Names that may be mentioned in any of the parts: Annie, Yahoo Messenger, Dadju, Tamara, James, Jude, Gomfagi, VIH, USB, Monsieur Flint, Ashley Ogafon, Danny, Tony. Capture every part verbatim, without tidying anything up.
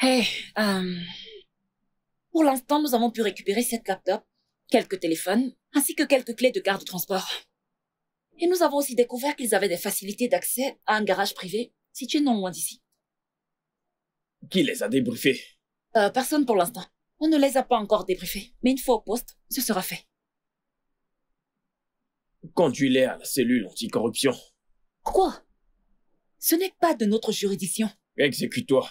Hey, euh, pour l'instant, nous avons pu récupérer sept laptops, quelques téléphones, ainsi que quelques clés de carte de transport. Et nous avons aussi découvert qu'ils avaient des facilités d'accès à un garage privé situé non loin d'ici. Qui les a débriefés? euh, Personne pour l'instant. On ne les a pas encore débriefés, mais une fois au poste, ce sera fait. Conduis-les à la cellule anticorruption. Quoi? Ce n'est pas de notre juridiction. Exécute-toi.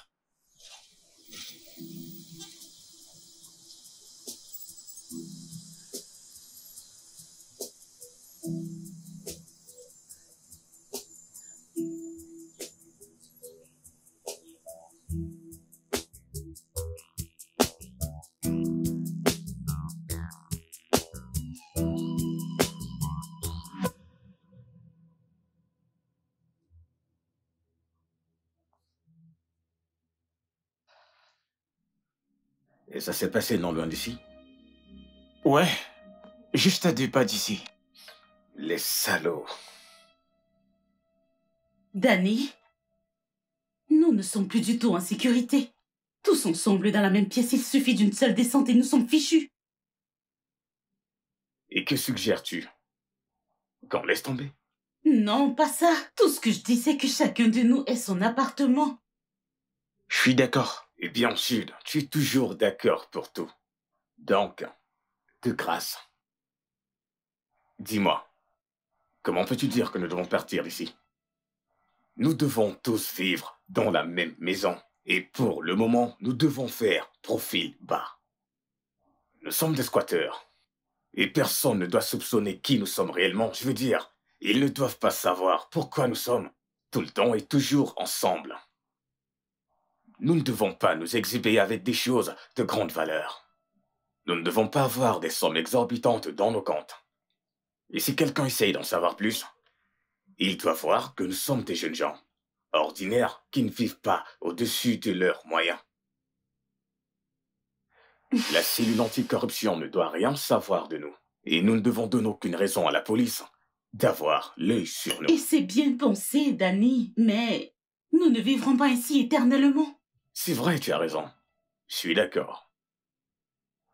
Et ça s'est passé non loin d'ici? Ouais, juste à deux pas d'ici. Les salauds. Danny, nous ne sommes plus du tout en sécurité. Tous ensemble dans la même pièce, il suffit d'une seule descente et nous sommes fichus. Et que suggères-tu? Qu'on laisse tomber? Non, pas ça. Tout ce que je dis, c'est que chacun de nous ait son appartement. Je suis d'accord. Eh bien, Jude, tu es toujours d'accord pour tout. Donc, de grâce. Dis-moi, comment peux-tu dire que nous devons partir d'ici? Nous devons tous vivre dans la même maison. Et pour le moment, nous devons faire profil bas. Nous sommes des squatteurs. Et personne ne doit soupçonner qui nous sommes réellement. Je veux dire, ils ne doivent pas savoir pourquoi nous sommes tout le temps et toujours ensemble. Nous ne devons pas nous exhiber avec des choses de grande valeur. Nous ne devons pas avoir des sommes exorbitantes dans nos comptes. Et si quelqu'un essaye d'en savoir plus, il doit voir que nous sommes des jeunes gens, ordinaires, qui ne vivent pas au-dessus de leurs moyens. La cellule anticorruption ne doit rien savoir de nous, et nous ne devons donner aucune raison à la police d'avoir l'œil sur nous. Et c'est bien pensé, Danny, mais nous ne vivrons pas ainsi éternellement. C'est vrai, tu as raison. Je suis d'accord.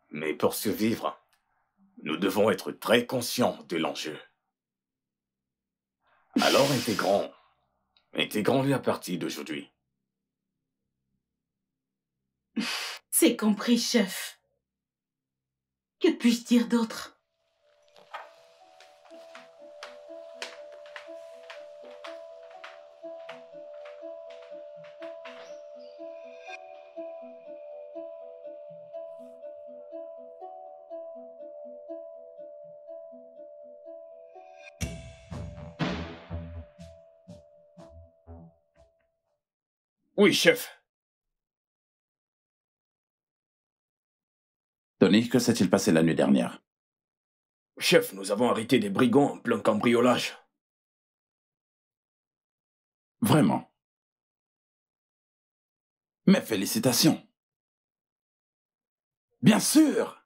Mais pour survivre, nous devons être très conscients de l'enjeu. Alors intégrons, intégrons la partie d'aujourd'hui. C'est compris, chef. Que puis-je dire d'autre? Oui, chef. Tony, que s'est-il passé la nuit dernière? Chef, nous avons arrêté des brigands en plein cambriolage. Vraiment? Mes félicitations. Bien sûr!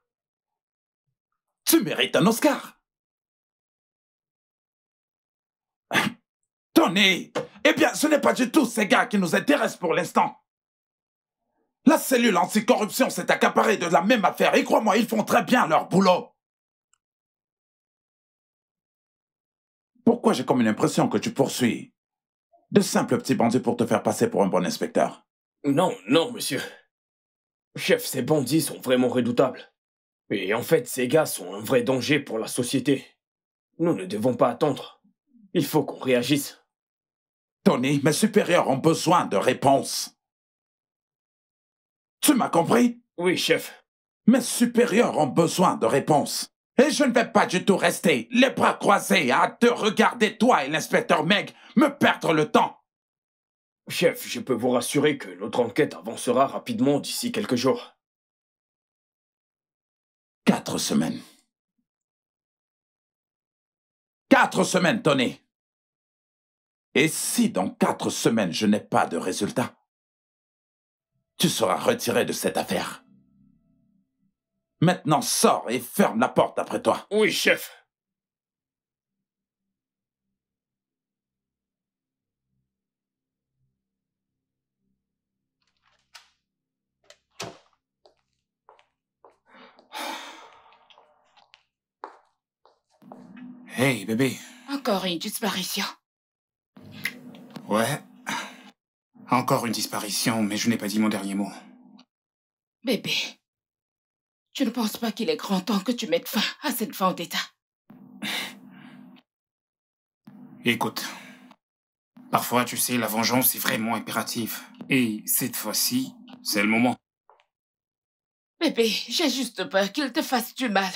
Tu mérites un Oscar! Tony! Eh bien, ce n'est pas du tout ces gars qui nous intéressent pour l'instant. La cellule anticorruption s'est accaparée de la même affaire et crois-moi, ils font très bien leur boulot. Pourquoi j'ai comme une impression que tu poursuis de simples petits bandits pour te faire passer pour un bon inspecteur? Non, non, monsieur. Chef, ces bandits sont vraiment redoutables. Et en fait, ces gars sont un vrai danger pour la société. Nous ne devons pas attendre. Il faut qu'on réagisse. Tony, mes supérieurs ont besoin de réponses. Tu m'as compris? Oui, chef. Mes supérieurs ont besoin de réponses. Et je ne vais pas du tout rester, les bras croisés, à te regarder, toi et l'inspecteur Meg, me perdre le temps. Chef, je peux vous rassurer que notre enquête avancera rapidement d'ici quelques jours. Quatre semaines. Quatre semaines, Tony. Et si dans quatre semaines je n'ai pas de résultat, tu seras retiré de cette affaire. Maintenant, sors et ferme la porte après toi. Oui, chef. Hey, bébé. Encore une disparition. Ouais. Encore une disparition, mais je n'ai pas dit mon dernier mot. Bébé, tu ne penses pas qu'il est grand temps que tu mettes fin à cette vendetta? Écoute, parfois, tu sais, la vengeance est vraiment impérative. Et cette fois-ci, c'est le moment. Bébé, j'ai juste peur qu'il te fasse du mal.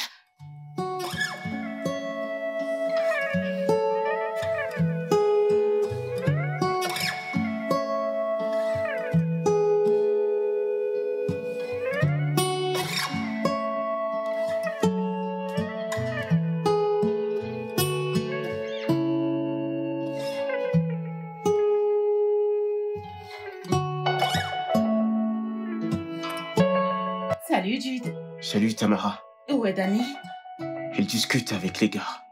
Salut Jude. Salut Tamara. Où est Danny? Elle discute avec les gars.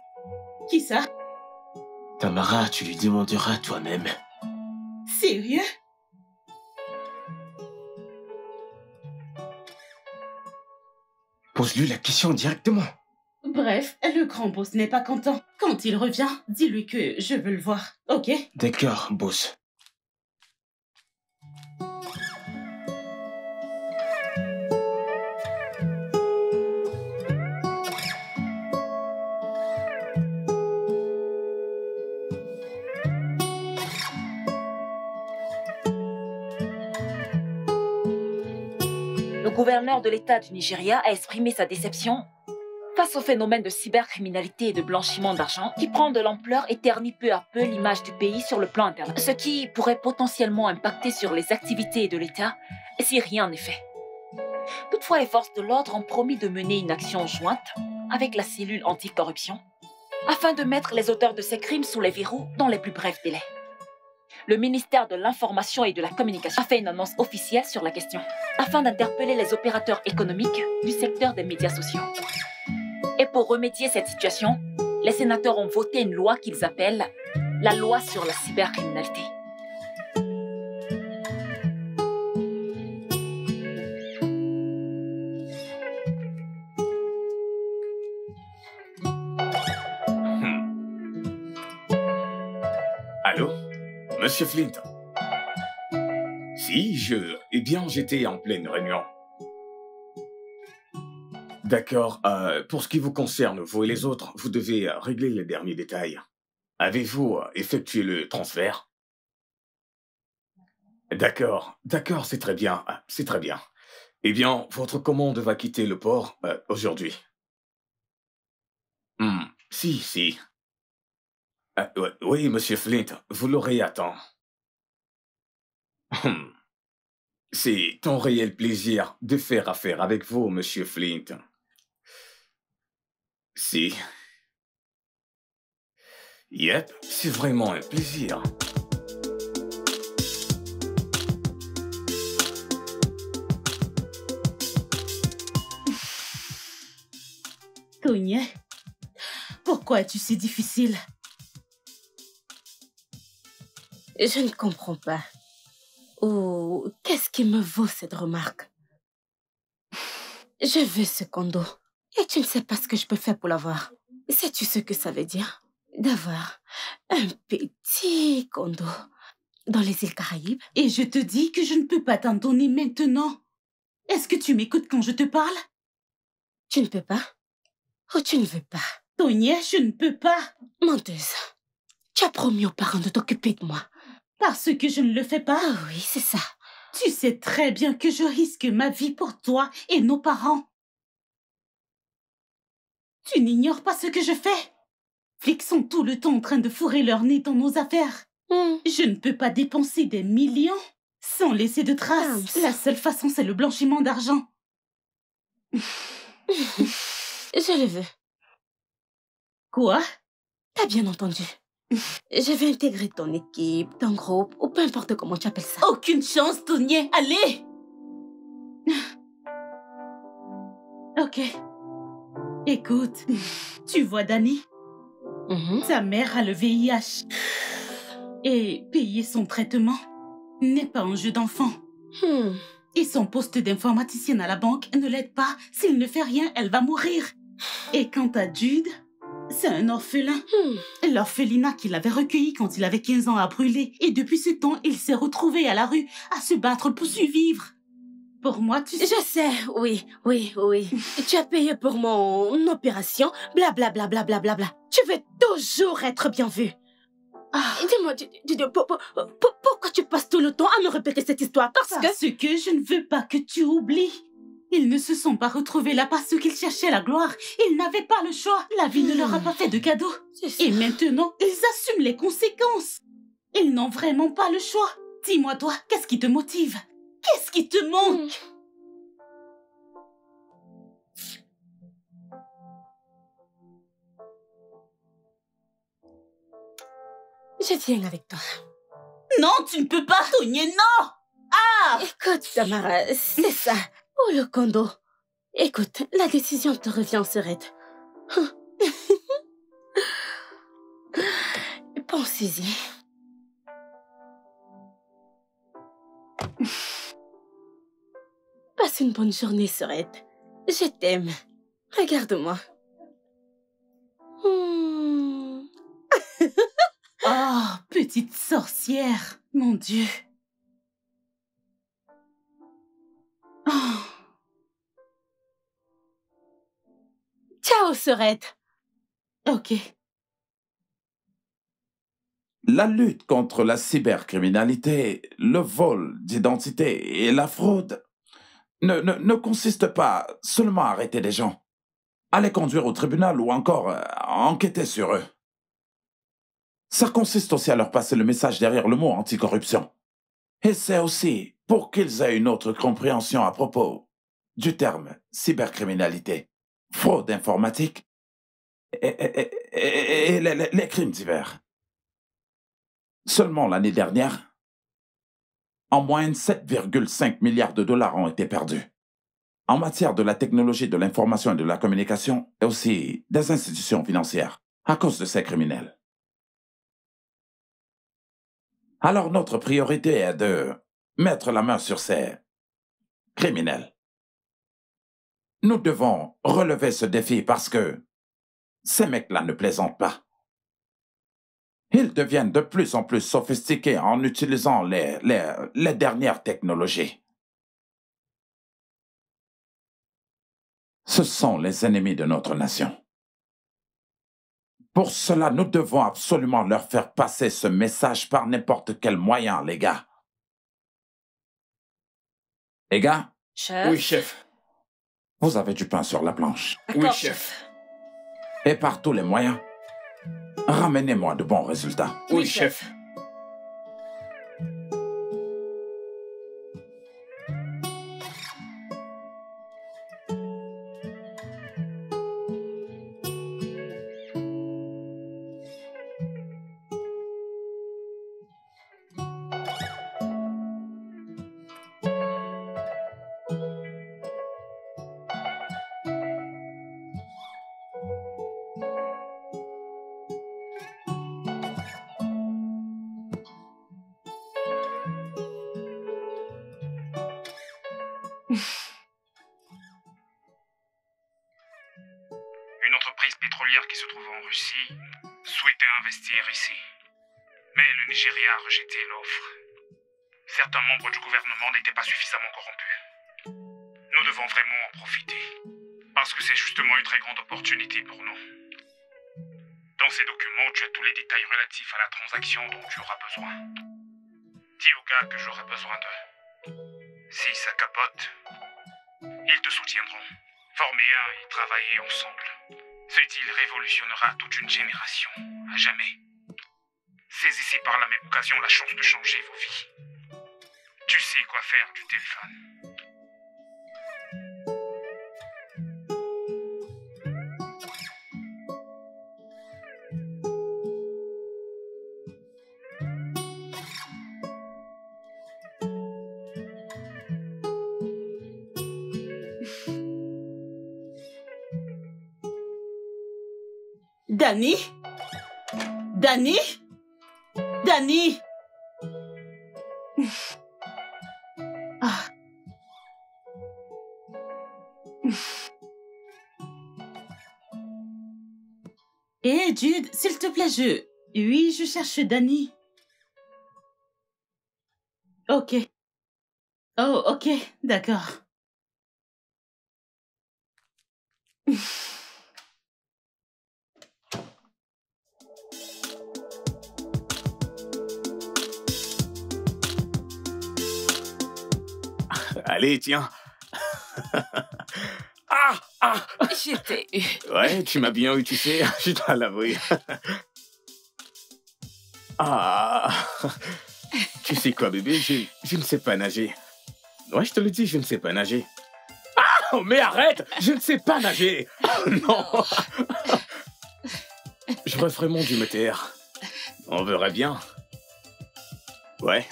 Qui ça? Tamara, tu lui demanderas toi-même. Sérieux? Pose-lui la question directement. Bref, le grand boss n'est pas content. Quand il revient, dis-lui que je veux le voir, ok? D'accord, boss. Le gouverneur de l'État du Nigeria a exprimé sa déception face au phénomène de cybercriminalité et de blanchiment d'argent qui prend de l'ampleur et ternit peu à peu l'image du pays sur le plan interne, ce qui pourrait potentiellement impacter sur les activités de l'État si rien n'est fait. Toutefois, les forces de l'ordre ont promis de mener une action jointe avec la cellule anticorruption afin de mettre les auteurs de ces crimes sous les verrous dans les plus brefs délais. Le ministère de l'Information et de la Communication a fait une annonce officielle sur la question, afin d'interpeller les opérateurs économiques du secteur des médias sociaux. Et pour remédier à cette situation, les sénateurs ont voté une loi qu'ils appellent la loi sur la cybercriminalité. Monsieur Flint. Si, je... Eh bien, j'étais en pleine réunion. D'accord, euh, pour ce qui vous concerne, vous et les autres, vous devez régler les derniers détails. Avez-vous effectué le transfert? D'accord, d'accord, c'est très bien, c'est très bien. Eh bien, votre commande va quitter le port euh, aujourd'hui. Hmm, si, si. Euh, oui, Monsieur Flint, vous l'aurez à temps. Hum. C'est un réel plaisir de faire affaire avec vous, Monsieur Flint. Si. Yep, c'est vraiment un plaisir. Tony, pourquoi es-tu si difficile? Je ne comprends pas. Oh, qu'est-ce qui me vaut cette remarque? Je veux ce condo. Et tu ne sais pas ce que je peux faire pour l'avoir. Sais-tu ce que ça veut dire? D'avoir un petit condo dans les îles Caraïbes. Et je te dis que je ne peux pas t'en donner maintenant. Est-ce que tu m'écoutes quand je te parle? Tu ne peux pas? Oh, tu ne veux pas? Tony, je ne peux pas. Menteuse. Tu as promis aux parents de t'occuper de moi. Parce que je ne le fais pas? Ah oui, c'est ça. Tu sais très bien que je risque ma vie pour toi et nos parents. Tu n'ignores pas ce que je fais. Flics sont tout le temps en train de fourrer leur nez dans nos affaires. Mm. Je ne peux pas dépenser des millions sans laisser de traces. La seule façon, c'est le blanchiment d'argent. Je le veux. Quoi? T'as bien entendu. Je vais intégrer ton équipe, ton groupe, ou peu importe comment tu appelles ça. Aucune chance, Tony. Allez! Ok. Écoute, tu vois Danny? Mm-hmm. Sa mère a le V I H. Et payer son traitement n'est pas un jeu d'enfant. Hmm. Et son poste d'informaticienne à la banque ne l'aide pas. S'il ne fait rien, elle va mourir. Et quant à Jude, c'est un orphelin. Hmm. L'orphelinat qu'il avait recueilli quand il avait quinze ans a brûlé. Et depuis ce temps, il s'est retrouvé à la rue, à se battre pour survivre. Pour moi, tu sais... Je sais, oui, oui, oui. Tu as payé pour mon opération, blablabla, blablabla. Bla, bla, bla, bla. Tu veux toujours être bien vu. Ah. Dis-moi, dis, dis, pour, pour, pour, pourquoi tu passes tout le temps à me répéter cette histoire? Parce, parce que... que je ne veux pas que tu oublies. Ils ne se sont pas retrouvés là parce qu'ils cherchaient la gloire. Ils n'avaient pas le choix. La vie ne leur a pas fait de cadeau. Et maintenant, ils assument les conséquences. Ils n'ont vraiment pas le choix. Dis-moi, toi, qu'est-ce qui te motive? Qu'est-ce qui te manque? Je viens avec toi. Non, tu ne peux pas, Tony, non! Ah! Écoute, Tamara, c'est ça. Oh, le condo. Écoute, la décision te revient en serette. Pense-y. Passe une bonne journée, Sorette. Je t'aime. Regarde-moi. Hmm. Oh, petite sorcière. Mon Dieu. Oh. Ciao, Sorette. Ok. La lutte contre la cybercriminalité, le vol d'identité et la fraude Ne, ne, ne consiste pas seulement à arrêter des gens, à les conduire au tribunal ou encore à enquêter sur eux. Ça consiste aussi à leur passer le message derrière le mot anticorruption. Et c'est aussi pour qu'ils aient une autre compréhension à propos du terme cybercriminalité, fraude informatique et, et, et, et les, les crimes divers. Seulement l'année dernière, en moyenne, sept virgule cinq milliards de dollars ont été perdus. En matière de la technologie de l'information et de la communication, et aussi des institutions financières, à cause de ces criminels. Alors notre priorité est de mettre la main sur ces criminels. Nous devons relever ce défi parce que ces mecs-là ne plaisantent pas. Ils deviennent de plus en plus sophistiqués en utilisant les, les, les dernières technologies. Ce sont les ennemis de notre nation. Pour cela, nous devons absolument leur faire passer ce message par n'importe quel moyen, les gars. Les gars? Chef. Oui, chef. Vous avez du pain sur la planche. D'accord. Oui, chef. Et par tous les moyens, ramenez-moi de bons résultats. Oui, chef. Une entreprise pétrolière qui se trouve en Russie souhaitait investir ici. Mais le Nigeria a rejeté l'offre. Certains membres du gouvernement n'étaient pas suffisamment corrompus. Nous devons vraiment en profiter, parce que c'est justement une très grande opportunité pour nous. Dans ces documents, tu as tous les détails relatifs à la transaction dont tu auras besoin. Dis aux gars que j'aurai besoin d'eux. Si ça capote, ils te soutiendront. Former un et travailler ensemble. Ce deal révolutionnera toute une génération, à jamais. Saisissez par la même occasion la chance de changer vos vies. Tu sais quoi faire du téléphone. Danny? Danny? Danny? Ah. Hey Jude, s'il te plaît, je... Oui, je cherche Danny. Ok. Oh, ok, d'accord. Allez, tiens. Ah, ah. Je t'ai eu. Ouais, tu m'as bien eu, tu sais. Je dois l'avouer. Ah. Tu sais quoi, bébé, je, je ne sais pas nager. Ouais, je te le dis, je ne sais pas nager. Ah, mais arrête, je ne sais pas nager. Oh, non. Je referai mon Dieu me taire. On verra bien. Ouais.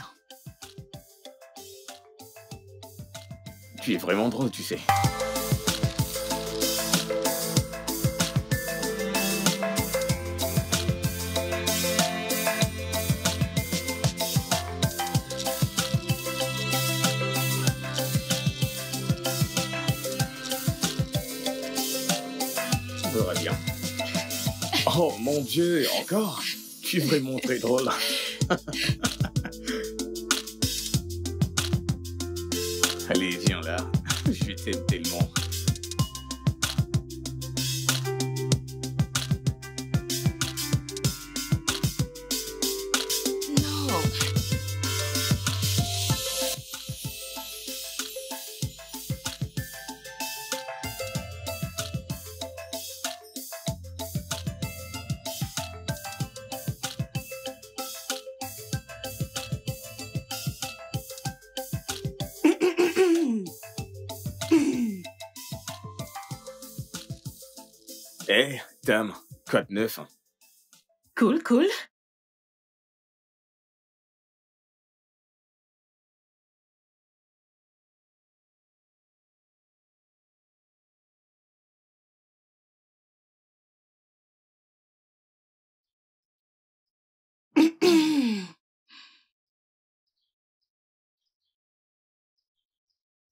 Tu es vraiment drôle, tu sais. On verra bien. Oh mon Dieu, encore? Tu es vraiment très drôle. Allez, viens là, je t'aime tellement. Non. Hey, Tam, quoi de neuf? Cool, cool.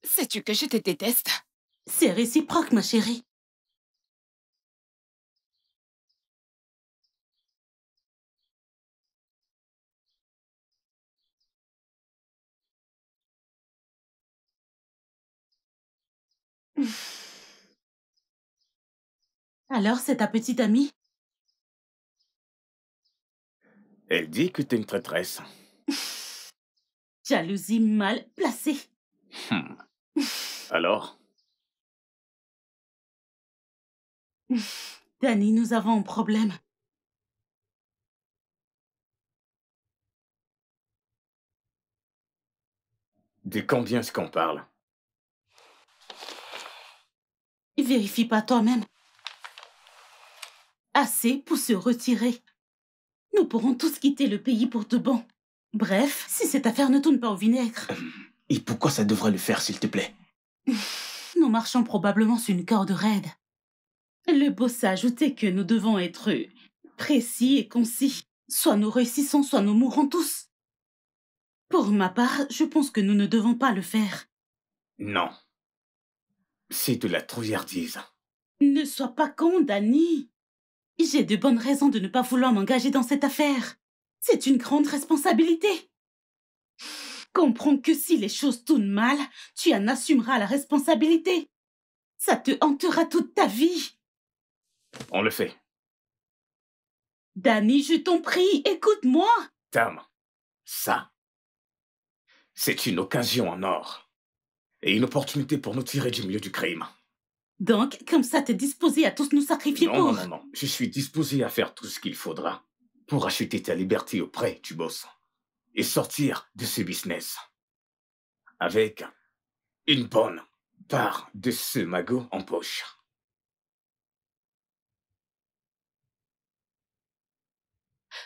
Sais-tu que je te déteste? C'est réciproque, ma chérie. Alors, c'est ta petite amie? Elle dit que t'es une traîtresse. Jalousie mal placée. Hmm. Alors? Danny, nous avons un problème. De combien est-ce qu'on parle? Vérifie pas toi-même. Assez pour se retirer. Nous pourrons tous quitter le pays pour de bon. Bref, si cette affaire ne tourne pas au vinaigre. Et pourquoi ça devrait le faire, s'il te plaît? Nous marchons probablement sur une corde raide. Le boss a ajouté que nous devons être précis et concis. Soit nous réussissons, soit nous mourrons tous. Pour ma part, je pense que nous ne devons pas le faire. Non. C'est de la trouillardise. Ne sois pas con, Danny. J'ai de bonnes raisons de ne pas vouloir m'engager dans cette affaire. C'est une grande responsabilité. Comprends que si les choses tournent mal, tu en assumeras la responsabilité. Ça te hantera toute ta vie. On le fait. Danny, je t'en prie, écoute-moi. Tam, ça, c'est une occasion en or. Et une opportunité pour nous tirer du milieu du crime. Donc, comme ça, t'es disposé à tous nous sacrifier non, pour... Non, non, non, je suis disposé à faire tout ce qu'il faudra pour acheter ta liberté auprès du boss et sortir de ce business avec une bonne part de ce magot en poche.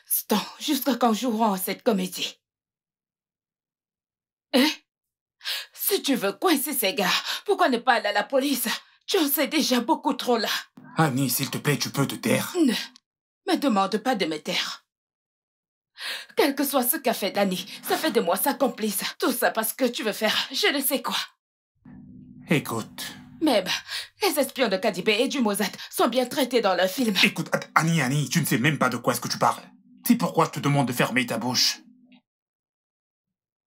Stan, jusqu'à quand jouerons cette comédie? Hein? Si tu veux coincer ces gars, pourquoi ne pas aller à la police? Tu en sais déjà beaucoup trop là. Annie, s'il te plaît, tu peux te taire? Ne me demande pas de me taire. Quel que soit ce qu'a fait Danny, ça fait de moi sa complice. Tout ça parce que tu veux faire je ne sais quoi. Écoute. Même, les espions de Kadibé et du Mozart sont bien traités dans le film. Écoute, Annie, Annie, tu ne sais même pas de quoi est-ce que tu parles. C'est pourquoi je te demande de fermer ta bouche.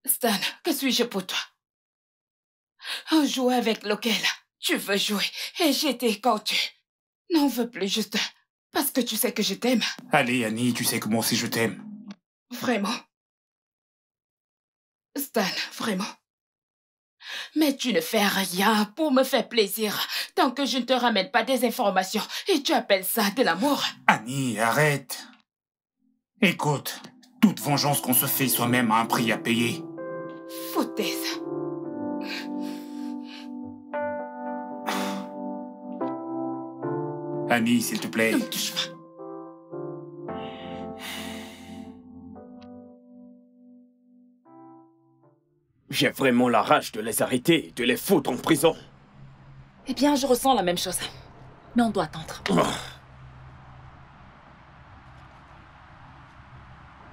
Stan, que suis-je pour toi? Un jouet avec lequel tu veux jouer et j'étais quand tu n'en veux plus juste parce que tu sais que je t'aime. Allez, Annie, tu sais que moi aussi je t'aime. Vraiment? Stan, vraiment? Mais tu ne fais rien pour me faire plaisir tant que je ne te ramène pas des informations et tu appelles ça de l'amour. Annie, arrête. Écoute, toute vengeance qu'on se fait soi-même a un prix à payer. Foutaise. Annie, s'il te plaît. Ne me touche pas. J'ai vraiment la rage de les arrêter et de les foutre en prison. Eh bien, je ressens la même chose. Mais on doit attendre. Oh.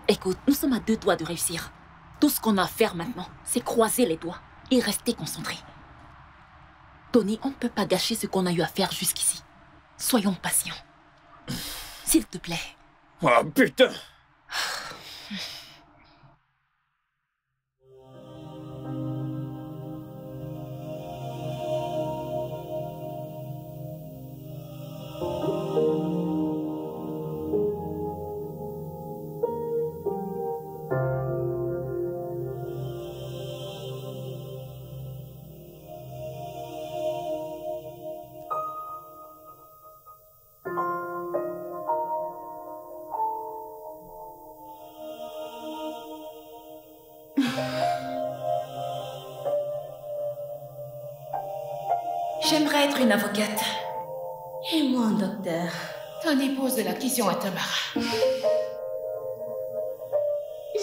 Écoute, nous sommes à deux doigts de réussir. Tout ce qu'on a à faire maintenant, c'est croiser les doigts et rester concentré. Tony, on ne peut pas gâcher ce qu'on a eu à faire jusqu'ici. Soyons patients. S'il te plaît. Oh putain! J'aimerais être une avocate. Et moi un docteur. Tony pose de la question à Tamara.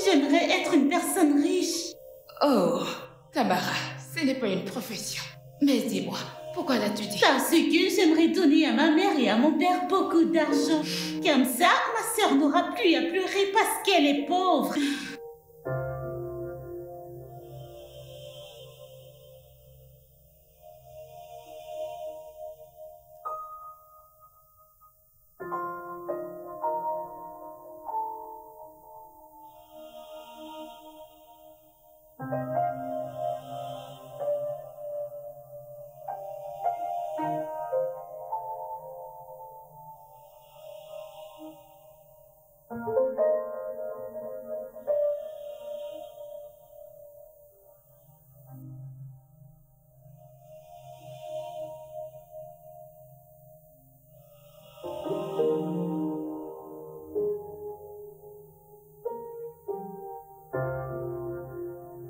J'aimerais être une personne riche. Oh, Tamara, ce n'est pas une profession. Mais dis-moi, pourquoi l'as-tu dit? Parce que j'aimerais donner à ma mère et à mon père beaucoup d'argent. Comme ça, ma sœur n'aura plus à pleurer parce qu'elle est pauvre.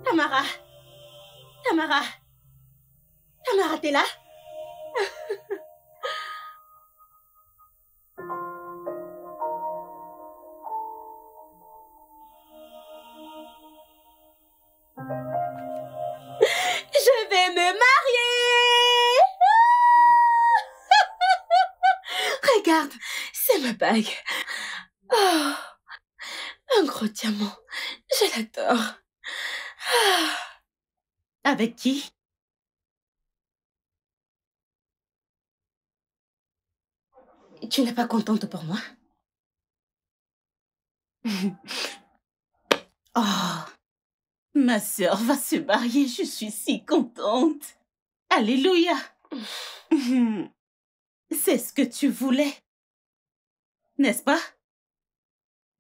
Tamara, Tamara, Tamara, t'es là? Je vais me marier! Regarde, c'est ma bague. Oh, un gros diamant, je l'adore. Avec qui? Tu n'es pas contente pour moi? Oh, ma sœur va se marier, je suis si contente. Alléluia. C'est ce que tu voulais, n'est-ce pas?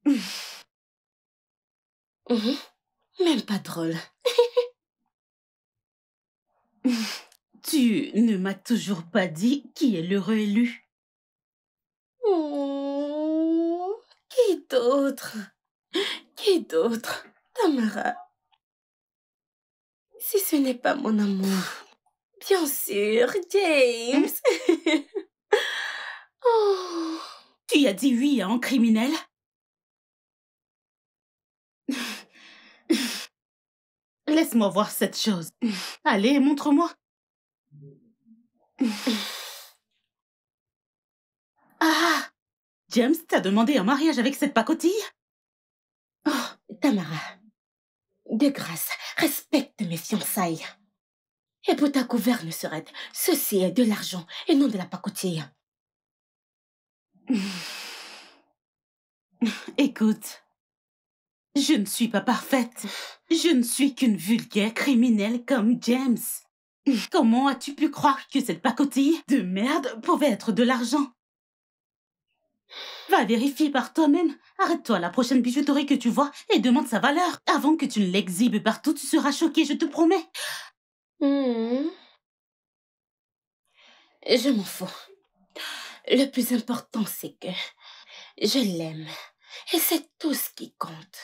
Mmh. Même pas drôle. Tu ne m'as toujours pas dit qui est l'heureux élu. Oh, qui d'autre? Qui d'autre, Tamara? Si ce n'est pas mon amour. Bien sûr, James. Oh. Tu as dit oui à un criminel? Laisse-moi voir cette chose. Allez, montre-moi. Ah! James t'a demandé un mariage avec cette pacotille? Oh, Tamara, de grâce, respecte mes fiançailles. Et pour ta gouverne serait, ceci est de l'argent et non de la pacotille. Écoute, je ne suis pas parfaite. Je ne suis qu'une vulgaire criminelle comme James. Comment as-tu pu croire que cette pacotille de merde pouvait être de l'argent? Va vérifier par toi-même. Arrête-toi à la prochaine bijouterie que tu vois et demande sa valeur. Avant que tu ne l'exhibes partout, tu seras choquée, je te promets. Mmh. Je m'en fous. Le plus important, c'est que je l'aime. Et c'est tout ce qui compte.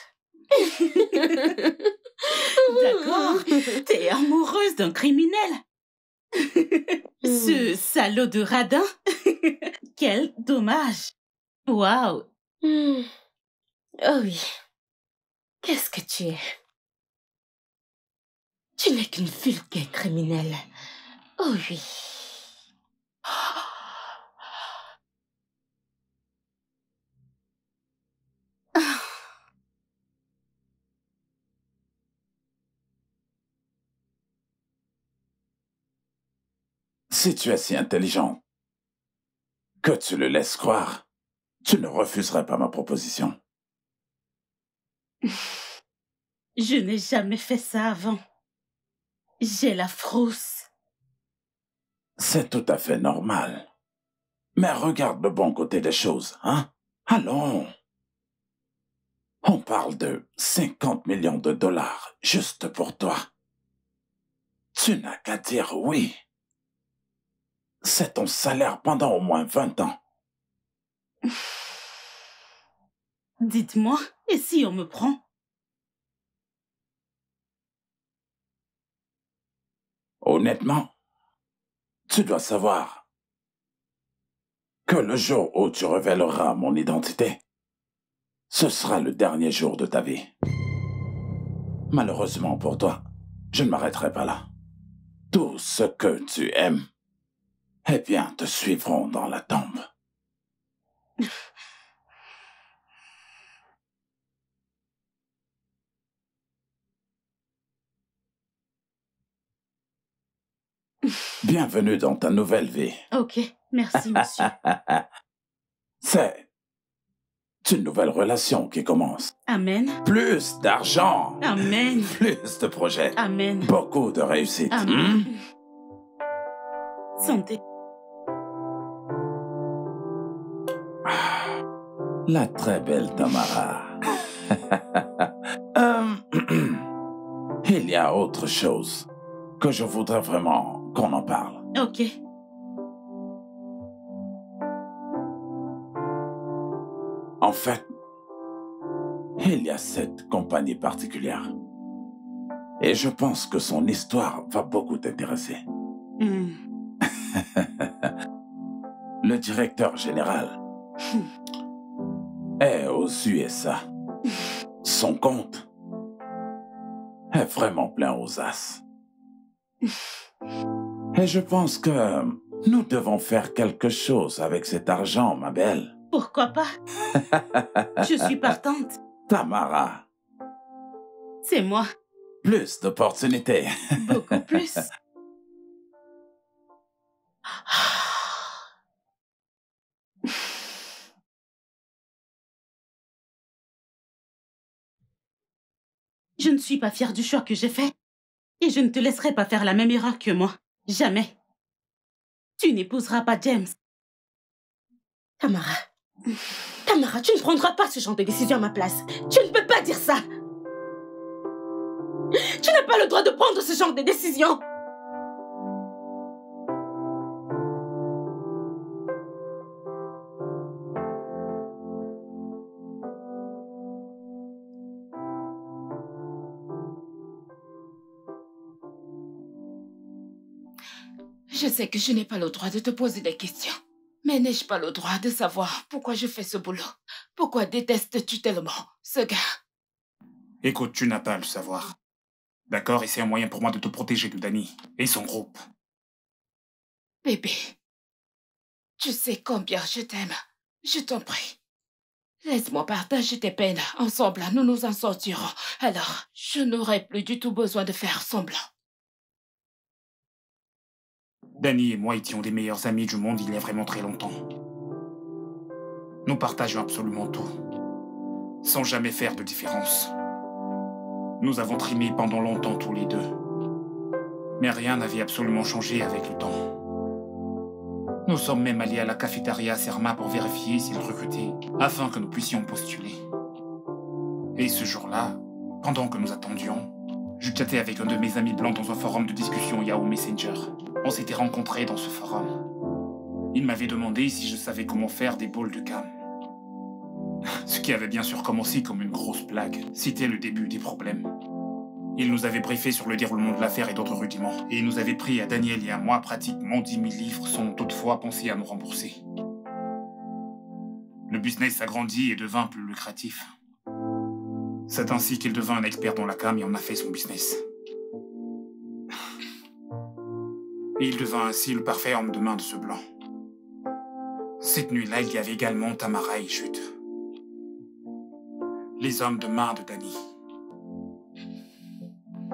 D'accord, t'es amoureuse d'un criminel. Ce salaud de radin. Quel dommage. Waouh. Mmh. Oh oui. Qu'est-ce que tu es? Tu n'es qu'une vulgaire criminelle. Oh oui. Si tu es si intelligent que tu le laisses croire, tu ne refuseras pas ma proposition. Je n'ai jamais fait ça avant. J'ai la frousse. C'est tout à fait normal. Mais regarde le bon côté des choses, hein? Allons. On parle de cinquante millions de dollars juste pour toi. Tu n'as qu'à dire oui. C'est ton salaire pendant au moins vingt ans. Dites-moi, et si on me prend? Honnêtement, tu dois savoir que le jour où tu révéleras mon identité, ce sera le dernier jour de ta vie. Malheureusement pour toi, je ne m'arrêterai pas là. Tout ce que tu aimes, eh bien, te suivront dans la tombe. Bienvenue dans ta nouvelle vie. Ok, merci, monsieur. C'est une nouvelle relation qui commence. Amen. Plus d'argent. Amen. Plus de projets. Amen. Beaucoup de réussite. Amen. Hmm? Santé. La très belle Tamara. euh, Il y a autre chose que je voudrais vraiment qu'on en parle. Ok. En fait, il y a cette compagnie particulière. Et je pense que son histoire va beaucoup t'intéresser. Mm. Le directeur général... est aux U S A. Son compte est vraiment plein aux as. Et je pense que nous devons faire quelque chose avec cet argent, ma belle. Pourquoi pas? Je suis partante. Tamara. C'est moi. Plus d'opportunités. Beaucoup plus. Je ne suis pas fière du choix que j'ai fait. Et je ne te laisserai pas faire la même erreur que moi. Jamais. Tu n'épouseras pas James. Tamara. Tamara, tu ne prendras pas ce genre de décision à ma place. Tu ne peux pas dire ça. Tu n'as pas le droit de prendre ce genre de décision. Je sais que je n'ai pas le droit de te poser des questions. Mais n'ai-je pas le droit de savoir pourquoi je fais ce boulot? Pourquoi détestes-tu tellement ce gars? Écoute, tu n'as pas à le savoir. D'accord? Et c'est un moyen pour moi de te protéger de Danny et son groupe. Bébé, tu sais combien je t'aime. Je t'en prie. Laisse-moi partager tes peines. Ensemble, nous nous en sortirons. Alors, je n'aurai plus du tout besoin de faire semblant. Danny et moi étions les meilleurs amis du monde il y a vraiment très longtemps. Nous partageons absolument tout, sans jamais faire de différence. Nous avons trimé pendant longtemps tous les deux. Mais rien n'avait absolument changé avec le temps. Nous sommes même allés à la cafétéria à Serma pour vérifier s'ils recrutaient, afin que nous puissions postuler. Et ce jour-là, pendant que nous attendions, je chattais avec un de mes amis blancs dans un forum de discussion Yahoo Messenger. On s'était rencontrés dans ce forum. Il m'avait demandé si je savais comment faire des boules de cam. Ce qui avait bien sûr commencé comme une grosse blague. C'était le début des problèmes. Il nous avait briefé sur le déroulement de l'affaire et d'autres rudiments. Et il nous avait pris à Daniel et à moi pratiquement dix mille livres sans toutefois penser à nous rembourser. Le business s'agrandit et devint plus lucratif. C'est ainsi qu'il devint un expert dans la cam et en a fait son business. Et il devint ainsi le parfait homme de main de ce blanc. Cette nuit-là, il y avait également Tamara et Jude. Les hommes de main de Danny.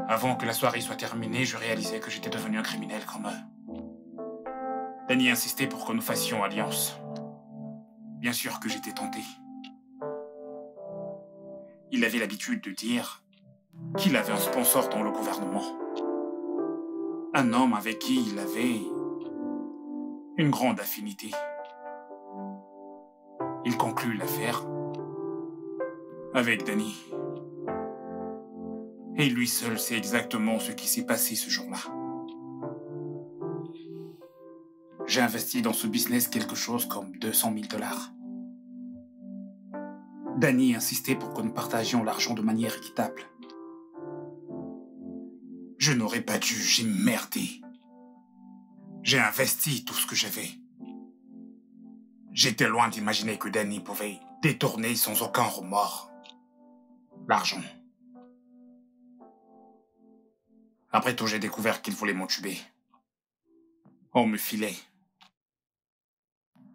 Avant que la soirée soit terminée, je réalisais que j'étais devenu un criminel comme eux. Danny insistait pour que nous fassions alliance. Bien sûr que j'étais tenté. Il avait l'habitude de dire qu'il avait un sponsor dans le gouvernement. Un homme avec qui il avait une grande affinité. Il conclut l'affaire avec Danny. Et lui seul sait exactement ce qui s'est passé ce jour-là. J'ai investi dans ce business quelque chose comme deux cent mille dollars. Danny insistait pour que nous partagions l'argent de manière équitable. Je n'aurais pas dû, j'ai merdé. J'ai investi tout ce que j'avais. J'étais loin d'imaginer que Danny pouvait détourner sans aucun remords l'argent. Après tout, j'ai découvert qu'il voulait m'entuber. On me filait.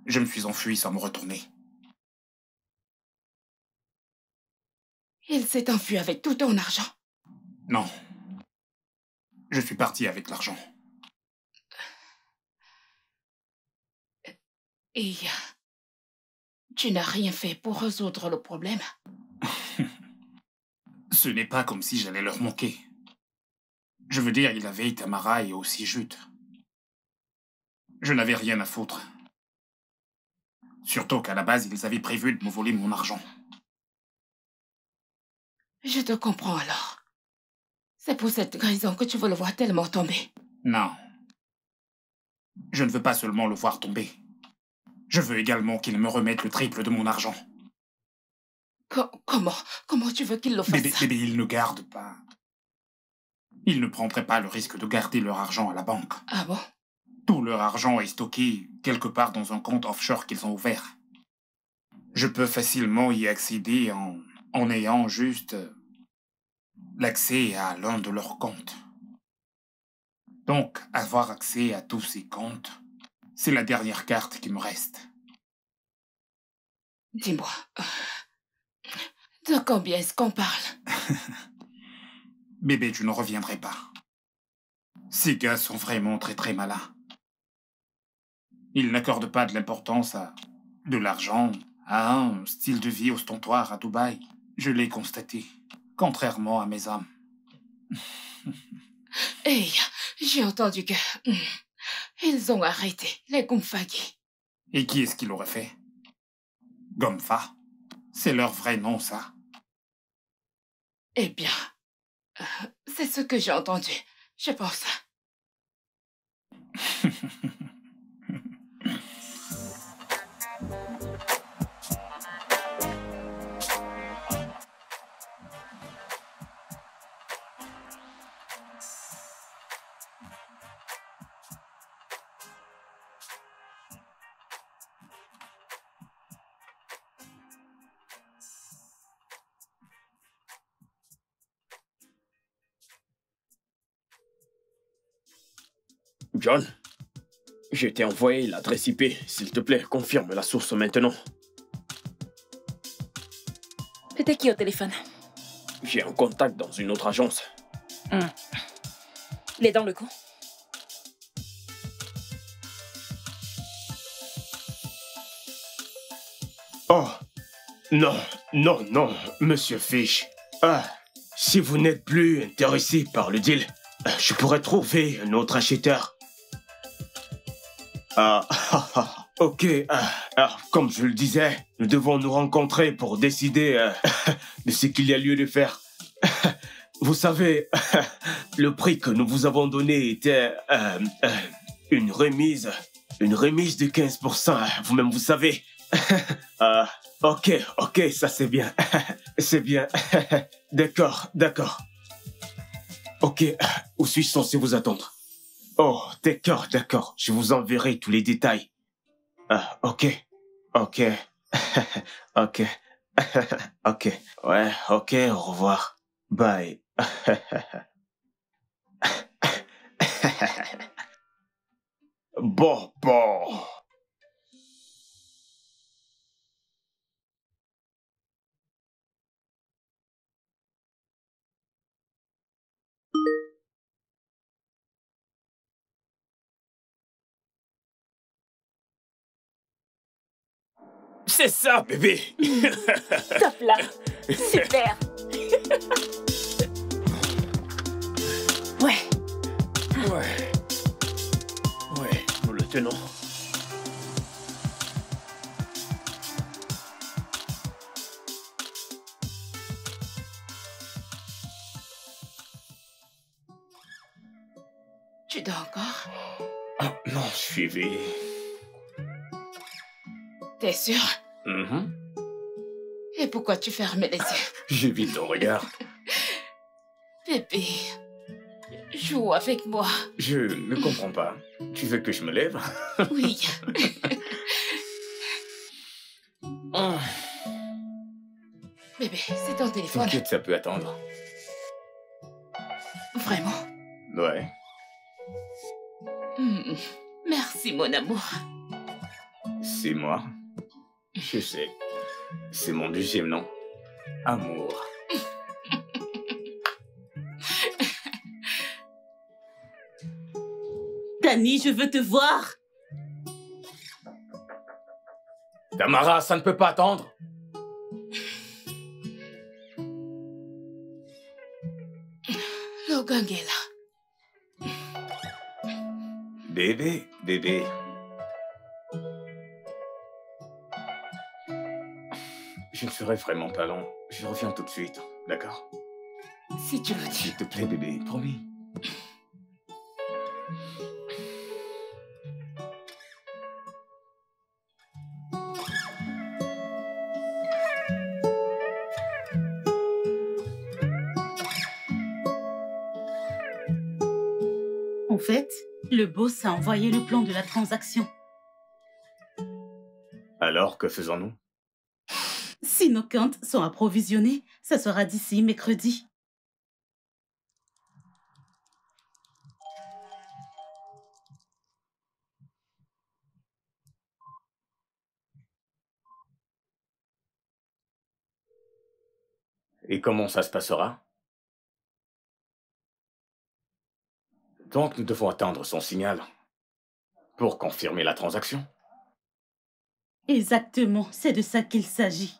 Je me suis enfui sans me retourner. Il s'est enfui avec tout ton argent. Non. Je suis parti avec l'argent. Et tu n'as rien fait pour résoudre le problème? Ce n'est pas comme si j'allais leur manquer. Je veux dire, il avait Tamara et aussi Jude. Je n'avais rien à foutre. Surtout qu'à la base, ils avaient prévu de me voler mon argent. Je te comprends alors. C'est pour cette raison que tu veux le voir tellement tomber. Non. Je ne veux pas seulement le voir tomber. Je veux également qu'il me remette le triple de mon argent. Co- comment? Comment tu veux qu'il le fasse? Bébé, bébé, il ne garde pas. Ils ne prendraient pas le risque de garder leur argent à la banque. Ah bon? Tout leur argent est stocké quelque part dans un compte offshore qu'ils ont ouvert. Je peux facilement y accéder en, en ayant juste l'accès à l'un de leurs comptes. Donc, avoir accès à tous ces comptes, c'est la dernière carte qui me reste. Dis-moi, de combien est-ce qu'on parle? Bébé, tu ne reviendrais pas. Ces gars sont vraiment très très malins. Ils n'accordent pas de l'importance à de l'argent, à un style de vie ostentoire à Dubaï. Je l'ai constaté. Contrairement à mes hommes. Hey, j'ai entendu que... ils ont arrêté les Gomfagi. Et qui est-ce qui l'aurait fait? Gomfa. C'est leur vrai nom, ça. Eh bien, euh, c'est ce que j'ai entendu, je pense. John, je t'ai envoyé l'adresse I P. S'il te plaît, confirme la source maintenant. C'était qui au téléphone? J'ai un contact dans une autre agence. Mmh. Il est dans le coup. Oh, non, non, non, Monsieur Fish. Ah, si vous n'êtes plus intéressé par le deal, je pourrais trouver un autre acheteur. Ah, ah, ah ok. Ah, ah, comme je le disais, nous devons nous rencontrer pour décider euh, de ce qu'il y a lieu de faire. Vous savez, le prix que nous vous avons donné était euh, euh, une remise, une remise de quinze pour cent. Vous-même, vous savez. euh, ok, ok, ça c'est bien. C'est bien. D'accord, d'accord. Ok, où suis-je censé vous attendre? Oh, d'accord, d'accord. Je vous enverrai tous les détails. Ah, ok, ok, ok, ok. Ouais, ok, au revoir. Bye. Bon, bon. C'est ça, bébé. Top là. Super. Ouais. Ouais. Ouais, nous le tenons. Tu dors encore? Ah, non, je suis éveillé. T'es sûr? Mm-hmm. Et pourquoi tu fermais les yeux? J'évite ton regard. Bébé, joue avec moi. Je ne comprends pas. Tu veux que je me lève? Oui. Oh. Bébé, c'est ton téléphone. T'inquiète, ça peut attendre. Vraiment? Ouais. Mmh. Merci, mon amour. C'est moi. Je sais, c'est mon deuxième nom, amour. Danny, je veux te voir. Tamara, ça ne peut pas attendre. Logan est là. Bébé, bébé. Je ne serai vraiment pas long. Je reviens tout de suite, d'accord? Si tu veux. S'il te plaît, bébé, promis. En fait, le boss a envoyé le plan de la transaction. Alors, que faisons-nous? Si nos comptes sont approvisionnés, ça sera d'ici mercredi. Et comment ça se passera? Donc nous devons attendre son signal pour confirmer la transaction. Exactement, c'est de ça qu'il s'agit.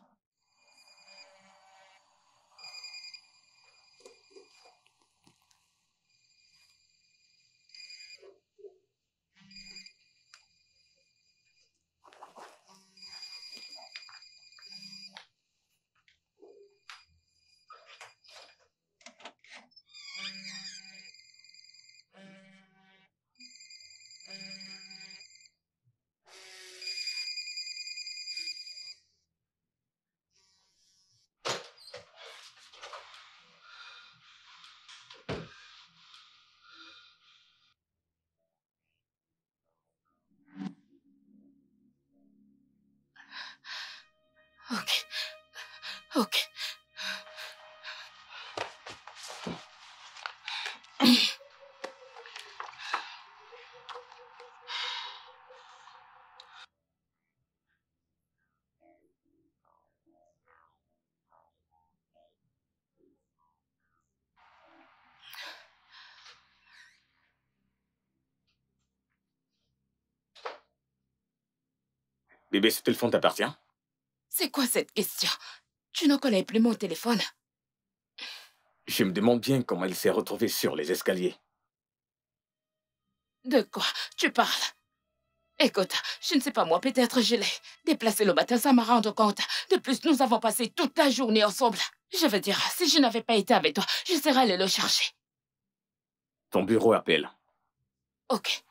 Bébé, ce téléphone t'appartient? C'est quoi cette question? Tu ne connais plus mon téléphone? Je me demande bien comment il s'est retrouvé sur les escaliers. De quoi tu parles? Écoute, je ne sais pas moi, peut-être je l'ai déplacé le matin sans m'en rendre compte. De plus, nous avons passé toute la journée ensemble. Je veux dire, si je n'avais pas été avec toi, je serais allé le chercher. Ton bureau appelle. Ok.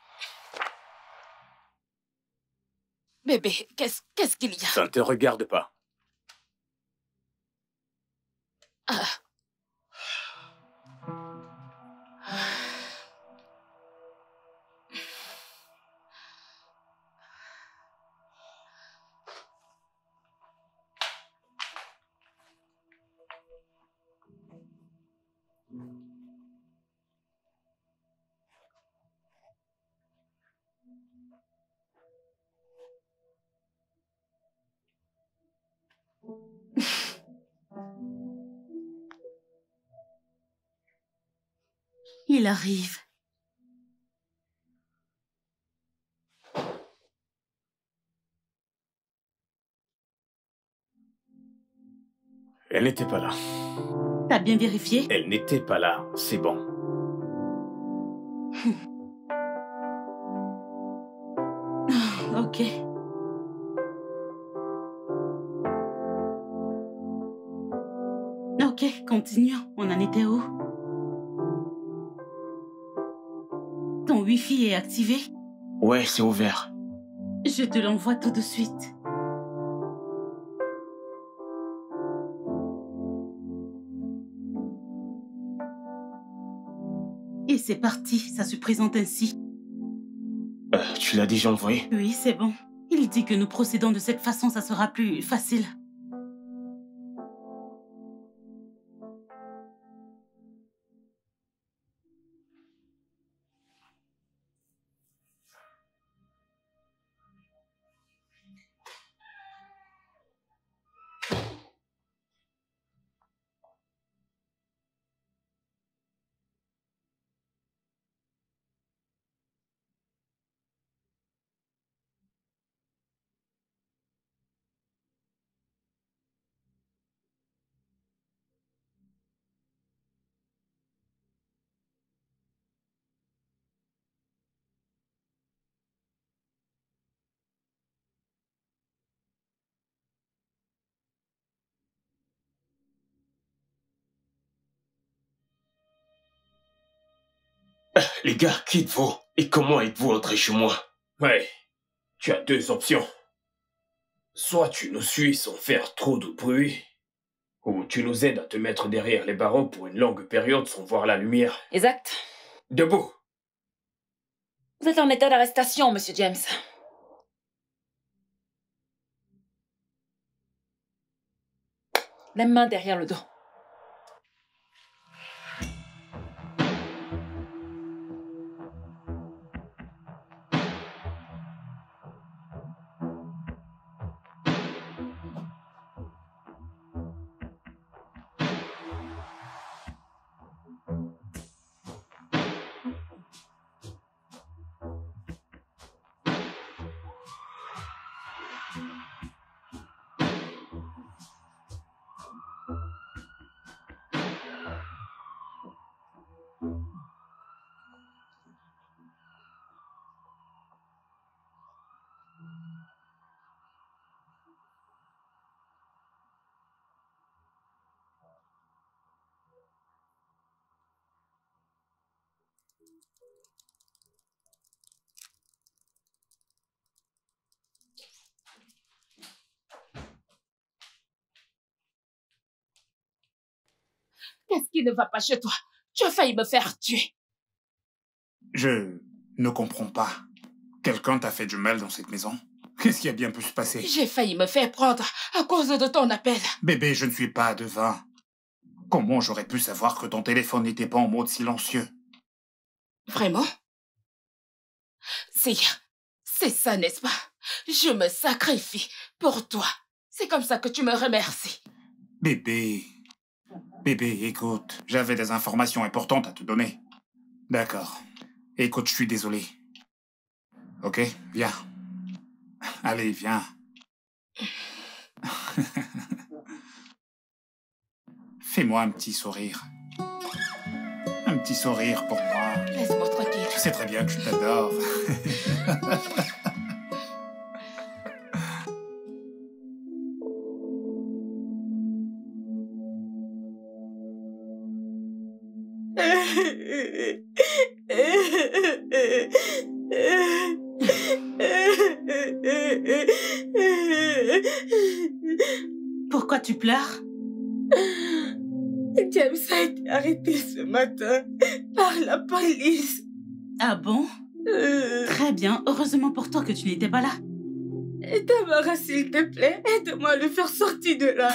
Bébé, qu'est-ce qu'est-ce qu'il y a? Ça ne te regarde pas. Ah. Il arrive. Elle n'était pas là. T'as bien vérifié? Elle n'était pas là, c'est bon. Oh, ok. Ok, continuons. On en était où? Wi-Fi est activé? Ouais, c'est ouvert. Je te l'envoie tout de suite. Et c'est parti, ça se présente ainsi. Euh, tu l'as déjà envoyé? Oui, c'est bon. Il dit que nous procédons de cette façon, ça sera plus facile. Les gars, qui êtes-vous? Et comment êtes-vous entrés chez moi? Ouais, tu as deux options. Soit tu nous suis sans faire trop de bruit, ou tu nous aides à te mettre derrière les barreaux pour une longue période sans voir la lumière. Exact. Debout. Vous êtes en état d'arrestation, Monsieur James. Les mains derrière le dos. Qu'est-ce qui ne va pas chez toi? Tu as failli me faire tuer. Je ne comprends pas. Quelqu'un t'a fait du mal dans cette maison? Qu'est-ce qui a bien pu se passer? J'ai failli me faire prendre à cause de ton appel. Bébé, je ne suis pas devin. Comment j'aurais pu savoir que ton téléphone n'était pas en mode silencieux? Vraiment? C'est... c'est ça, n'est-ce pas? Je me sacrifie pour toi. C'est comme ça que tu me remercies. Bébé... Bébé, écoute, j'avais des informations importantes à te donner. D'accord. Écoute, je suis désolé. Ok, viens. Allez, viens. Fais-moi un petit sourire. Un petit sourire pour moi. Laisse-moi tranquille. Tu sais très bien que je t'adore. Pourquoi tu pleures? James a été arrêté ce matin par la police. Ah bon? euh... Très bien, heureusement pour toi que tu n'étais pas là. Tamara, s'il te plaît, aide-moi à le faire sortir de là.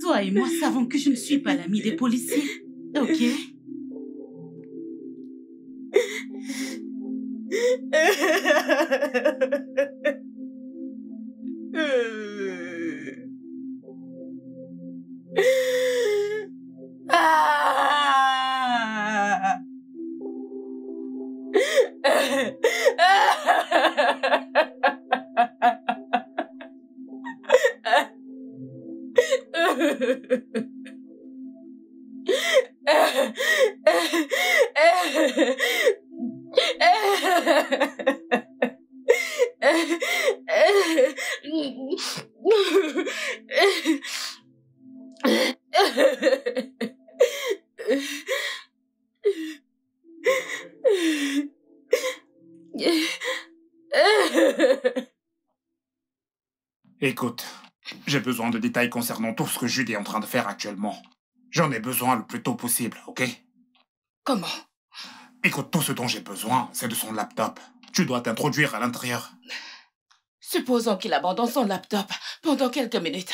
Toi et moi savons que je ne suis pas l'ami des policiers, ok? Écoute, j'ai besoin de détails concernant tout ce que Jude est en train de faire actuellement. J'en ai besoin le plus tôt possible, ok? Comment? Écoute, tout ce dont j'ai besoin, c'est de son laptop. Tu dois t'introduire à l'intérieur. Supposons qu'il abandonne son laptop pendant quelques minutes.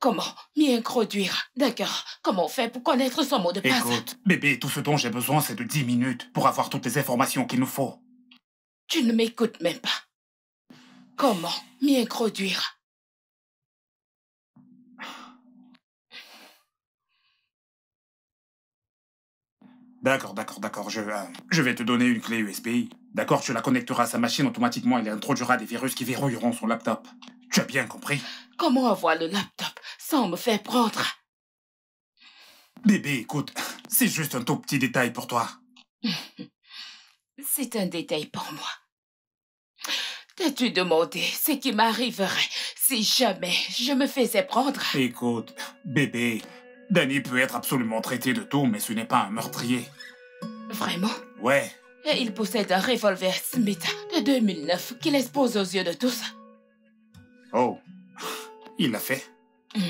Comment m'y introduire? D'accord. Comment on fait pour connaître son mot de passe? Écoute, bébé, tout ce dont j'ai besoin, c'est de dix minutes pour avoir toutes les informations qu'il nous faut. Tu ne m'écoutes même pas. Comment m'y introduire? D'accord, d'accord, d'accord. Je, euh, je vais te donner une clé U S B. D'accord, tu la connecteras à sa machine automatiquement. Il introduira des virus qui verrouilleront son laptop. Tu as bien compris? Comment avoir le laptop sans me faire prendre? Bébé, écoute, c'est juste un tout petit détail pour toi. C'est un détail pour moi. T'as-tu demandé ce qui m'arriverait si jamais je me faisais prendre? Écoute, bébé... Danny peut être absolument traité de tout, mais ce n'est pas un meurtrier. Vraiment? Ouais. Et il possède un revolver Smith de deux mille neuf qu'il expose aux yeux de tous. Oh, il l'a fait. Mm.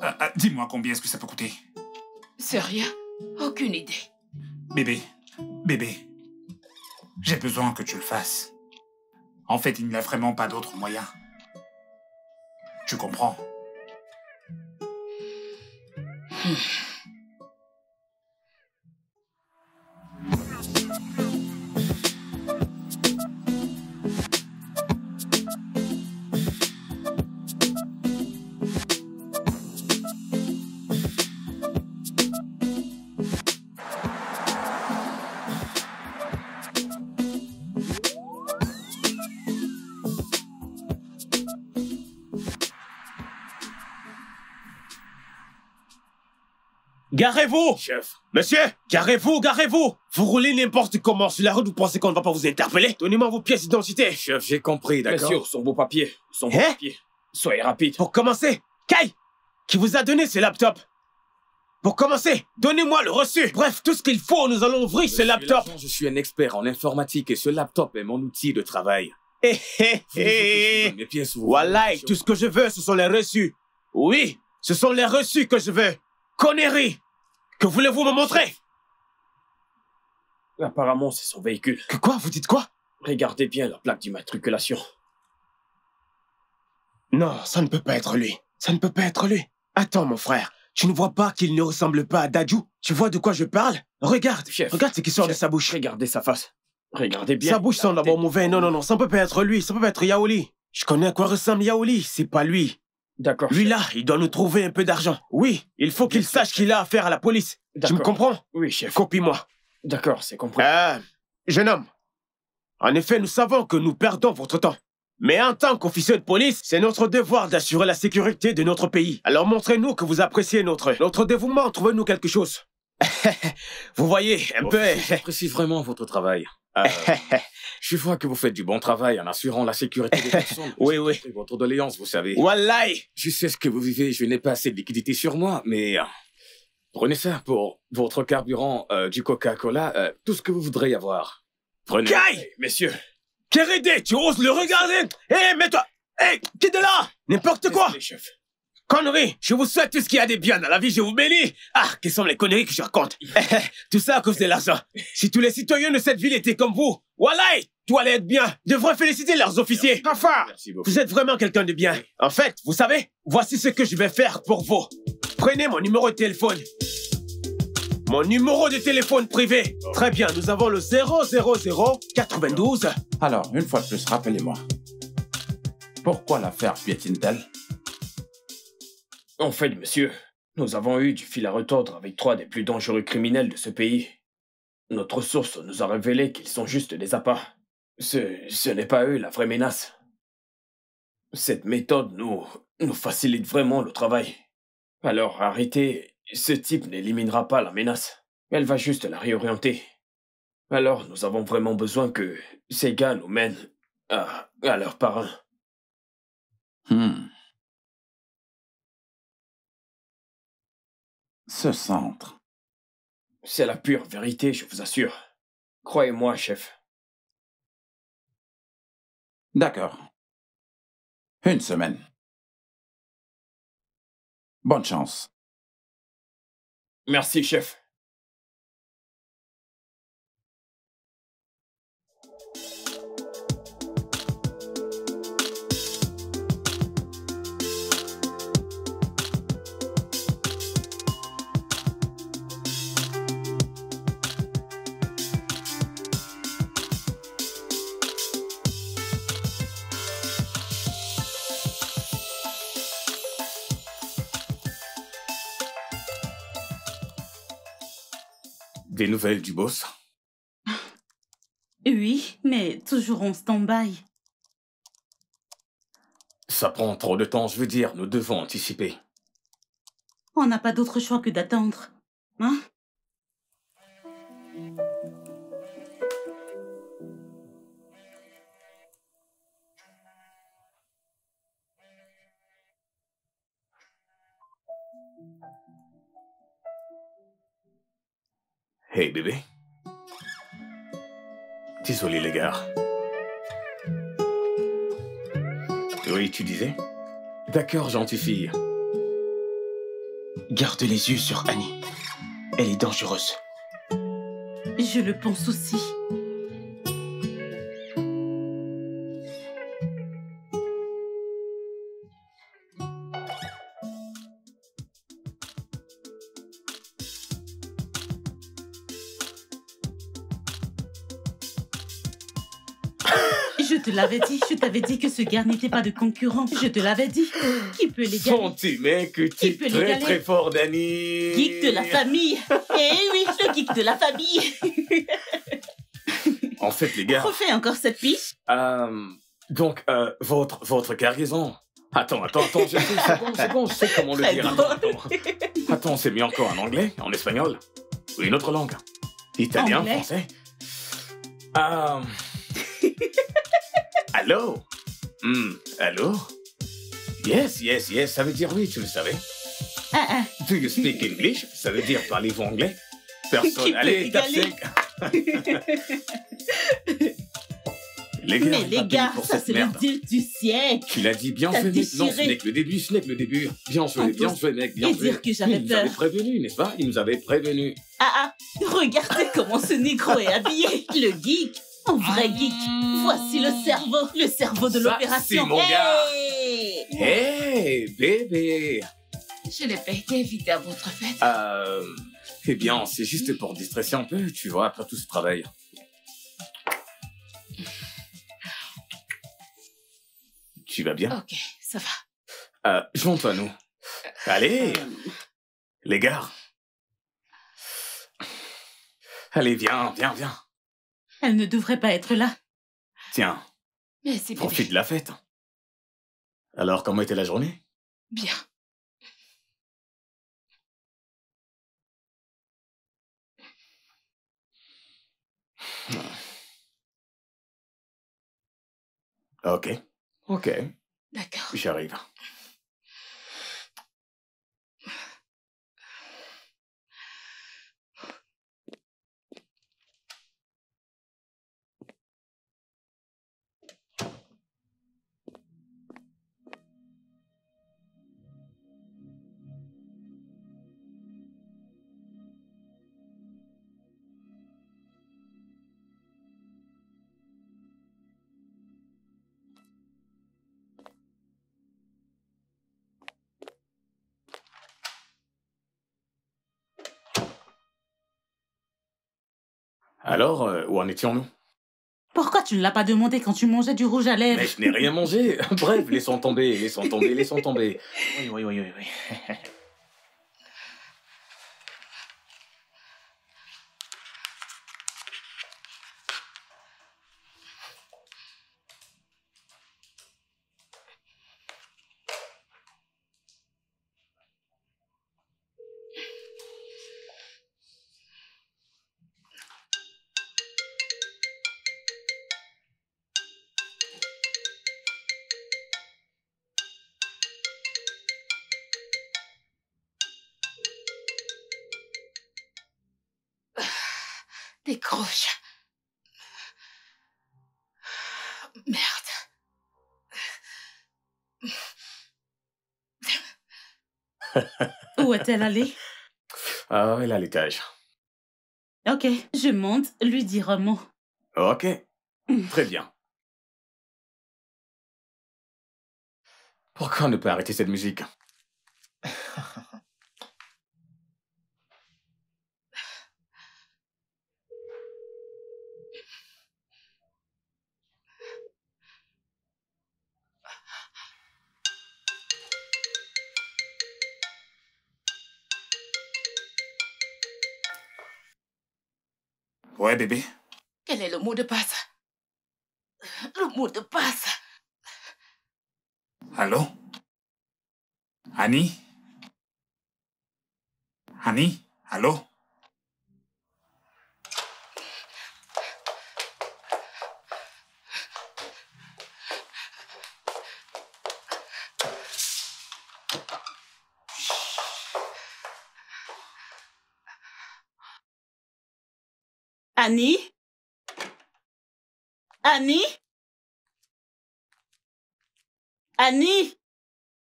Ah, ah, dis-moi combien est-ce que ça peut coûter? Sérieux? Aucune idée. Bébé, bébé, j'ai besoin que tu le fasses. En fait, il n'y a vraiment pas d'autre moyen. Tu comprends? Garez-vous! Chef. Monsieur, garez-vous, garez-vous! Vous roulez n'importe comment sur la route, vous pensez qu'on ne va pas vous interpeller? Donnez-moi vos pièces d'identité. Chef, j'ai compris, d'accord? Bien sûr, sont vos papiers. Sont vos eh? papiers. Soyez rapide. Pour commencer, Kai, qui vous a donné ce laptop? Pour commencer, donnez-moi le reçu. Bref, tout ce qu'il faut, nous allons ouvrir Monsieur ce laptop. Je suis un expert en informatique et ce laptop est mon outil de travail. Eh, eh, eh. Mes pièces, voilà, tout ce que je veux, ce sont les reçus. Oui, ce sont les reçus que je veux. Connerie! Que voulez-vous me montrer? Apparemment, c'est son véhicule. Que quoi? Vous dites quoi? Regardez bien la plaque d'immatriculation. Non, ça ne peut pas être lui. Ça ne peut pas être lui. Attends, mon frère. Tu ne vois pas qu'il ne ressemble pas à Dadju? Tu vois de quoi je parle? Regarde. Chef, regarde ce qui sort chef, de sa bouche. Regardez sa face. Regardez bien. Sa bouche sent d'abord mauvais. Non, non, non. Ça ne peut pas être lui. Ça ne peut pas être Yaoli. Je connais à quoi ressemble Yaoli. C'est pas lui. D'accord. Lui, là, il doit nous trouver un peu d'argent. Oui, il faut qu'il sache qu'il a affaire à la police. Tu me comprends? Oui, chef. Copie-moi. D'accord, c'est compris. Euh, jeune homme, en effet, nous savons que nous perdons votre temps. Mais en tant qu'officier de police, c'est notre devoir d'assurer la sécurité de notre pays. Alors montrez-nous que vous appréciez notre, notre dévouement, trouvez-nous quelque chose. Vous voyez, un peu... J'apprécie vraiment votre travail. Euh... Je vois que vous faites du bon travail en assurant la sécurité des personnes. Oui, oui. Votre doléance, vous savez. Wallahi! Je sais ce que vous vivez, je n'ai pas assez de liquidité sur moi, mais... Prenez ça pour votre carburant, euh, du Coca-Cola, euh, tout ce que vous voudrez avoir. Prenez... Kai! Messieurs! Kéridé, tu oses le regarder? Hé, hey, mais toi... Hé, hey, quitte de là! N'importe quoi! Chef. Conneries! Je vous souhaite tout ce qu'il y a de bien dans la vie, je vous bénis! Ah, quelles sont les conneries que je raconte? Tout ça à cause de l'argent. Si tous les citoyens de cette ville étaient comme vous, Wallahi, tout allait être bien. Ils devraient féliciter leurs officiers. Enfin, vous êtes vraiment quelqu'un de bien. En fait, vous savez, voici ce que je vais faire pour vous. Prenez mon numéro de téléphone. Mon numéro de téléphone privé. Très bien, nous avons le zéro zéro zéro quatre-vingt-douze. Alors, une fois de plus, rappelez-moi. Pourquoi l'affaire piétine-t-elle? En fait, monsieur, nous avons eu du fil à retordre avec trois des plus dangereux criminels de ce pays. Notre source nous a révélé qu'ils sont juste des appâts. Ce, ce n'est pas eux la vraie menace. Cette méthode nous, nous facilite vraiment le travail. Alors arrêtez, ce type n'éliminera pas la menace. Elle va juste la réorienter. Alors nous avons vraiment besoin que ces gars nous mènent à, à leur parrain. Hmm. Ce centre. C'est la pure vérité, je vous assure. Croyez-moi, chef. D'accord. Une semaine. Bonne chance. Merci, chef. Des nouvelles du boss? Oui, mais toujours en stand-by. Ça prend trop de temps, je veux dire, nous devons anticiper. On n'a pas d'autre choix que d'attendre, hein? Hey bébé. Désolé les gars. Oui, tu disais? D'accord, gentille fille. Garde les yeux sur Annie. Elle est dangereuse. Je le pense aussi. Je te l'avais dit, je t'avais dit que ce gars n'était pas de concurrent. Je te l'avais dit. Qui peut l'égaler? Sentiment que tu es très très fort, Danny. Geek de la famille. Eh oui, le geek de la famille. En fait, les gars... On refait encore cette piche. Euh, donc, euh, votre, votre cargaison... Attends, attends, attends, je sais, c'est bon, c'est bon, je sais comment le dire. Attends, attends, attends, on s'est mis encore en anglais, en espagnol, ou une autre langue. Italien, anglais. Français. Euh... Allô? Mm, allô? Yes, yes, yes, ça veut dire oui, tu le savais. Ah, ah. Do you speak English? Ça veut dire parlez-vous anglais? Personne. Allez, tape cinq. Les gars, mais les gars, pour ça c'est le deal du siècle. Tu l'as dit bien fait, mec. Non, ce n'est que le début, ce n'est que le début. Bien joué, bien joué, mec, bien joué. Dire que j'avais peur. Il nous avait prévenu, n'est-ce pas? Il nous avait prévenu. Ah, ah, regardez comment ce négro est habillé, le geek. Un vrai geek. Voici le cerveau, le cerveau de l'opération. Mon gars. Hey, hey bébé. Je l'ai pas été invité à votre fête. Euh, eh bien, c'est juste pour distresser un peu, tu vois, après tout ce travail. Tu vas bien? Ok, ça va. Euh, je monte à nous. Allez, euh... les gars. Allez, viens, viens, viens. Elle ne devrait pas être là. Tiens, Mais c'est bon. Profite de la fête. Alors, comment était la journée? Bien. Ok. Ok. D'accord. J'arrive. Alors, euh, où en étions-nous? Pourquoi tu ne l'as pas demandé quand tu mangeais du rouge à lèvres? Mais je n'ai rien mangé. Bref, laissons tomber, laissons tomber, laissons tomber. Oui, oui, oui, oui, oui. Décroche. Merde. Où est-elle allée? Ah, elle est à l'étage. Ok, je monte, lui dire un mot. Ok, très bien. Pourquoi ne pas arrêter cette musique? Ouais, bébé. Quel est le mot de passe? Le mot de passe. Allô? Annie? Annie? Allô? Annie? Annie? Annie?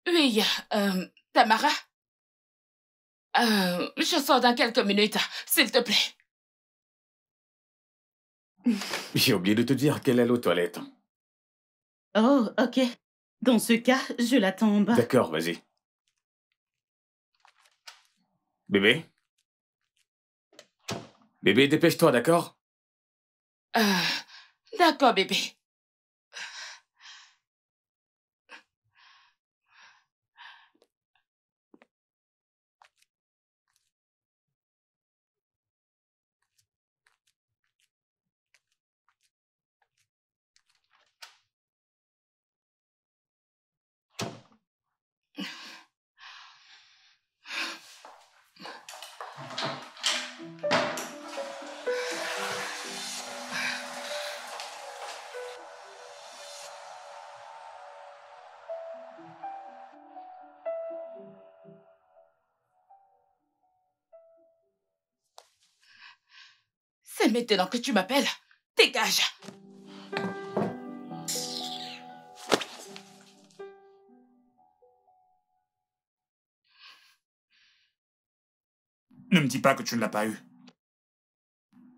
Oui, euh, Tamara? Euh, je sors dans quelques minutes, s'il te plaît. J'ai oublié de te dire qu'elle est aux toilettes. Oh, ok. Dans ce cas, je l'attends en bas. D'accord, vas-y. Bébé? Bébé, dépêche-toi, d'accord? Euh, d'accord, bébé. C'est maintenant que tu m'appelles. Dégage. Ne me dis pas que tu ne l'as pas eu.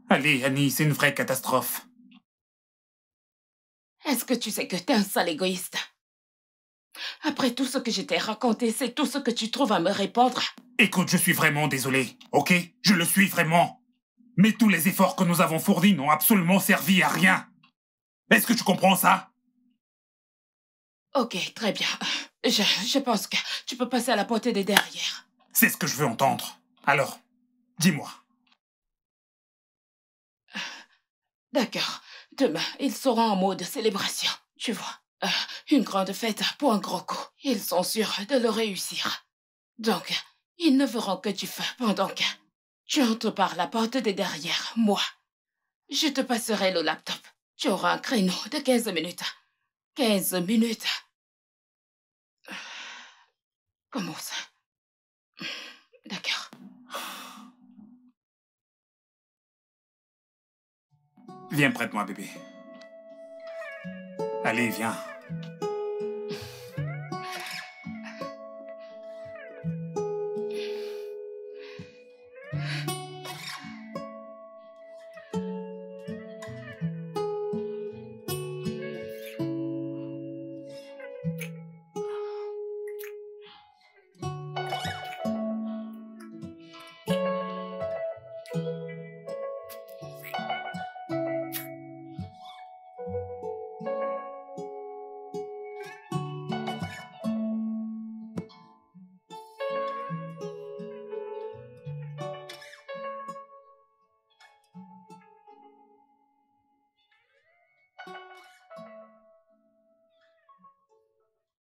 Allez, Annie, c'est une vraie catastrophe. Est-ce que tu sais que t'es un sale égoïste? Après tout ce que je t'ai raconté, c'est tout ce que tu trouves à me répondre. Écoute, je suis vraiment désolé, ok? Je le suis vraiment. Mais tous les efforts que nous avons fournis n'ont absolument servi à rien. Est-ce que tu comprends ça? Ok, très bien. Je, je pense que tu peux passer à la portée des derrière. C'est ce que je veux entendre. Alors, dis-moi. D'accord. Demain, ils seront en mode célébration. tu vois. Euh, une grande fête pour un gros coup. Ils sont sûrs de le réussir. Donc, ils ne verront que du feu pendant que tu entres par la porte de derrière, moi. Je te passerai le laptop. Tu auras un créneau de quinze minutes. quinze minutes. Comment ça? D'accord. Viens près de moi, bébé. Allez, viens.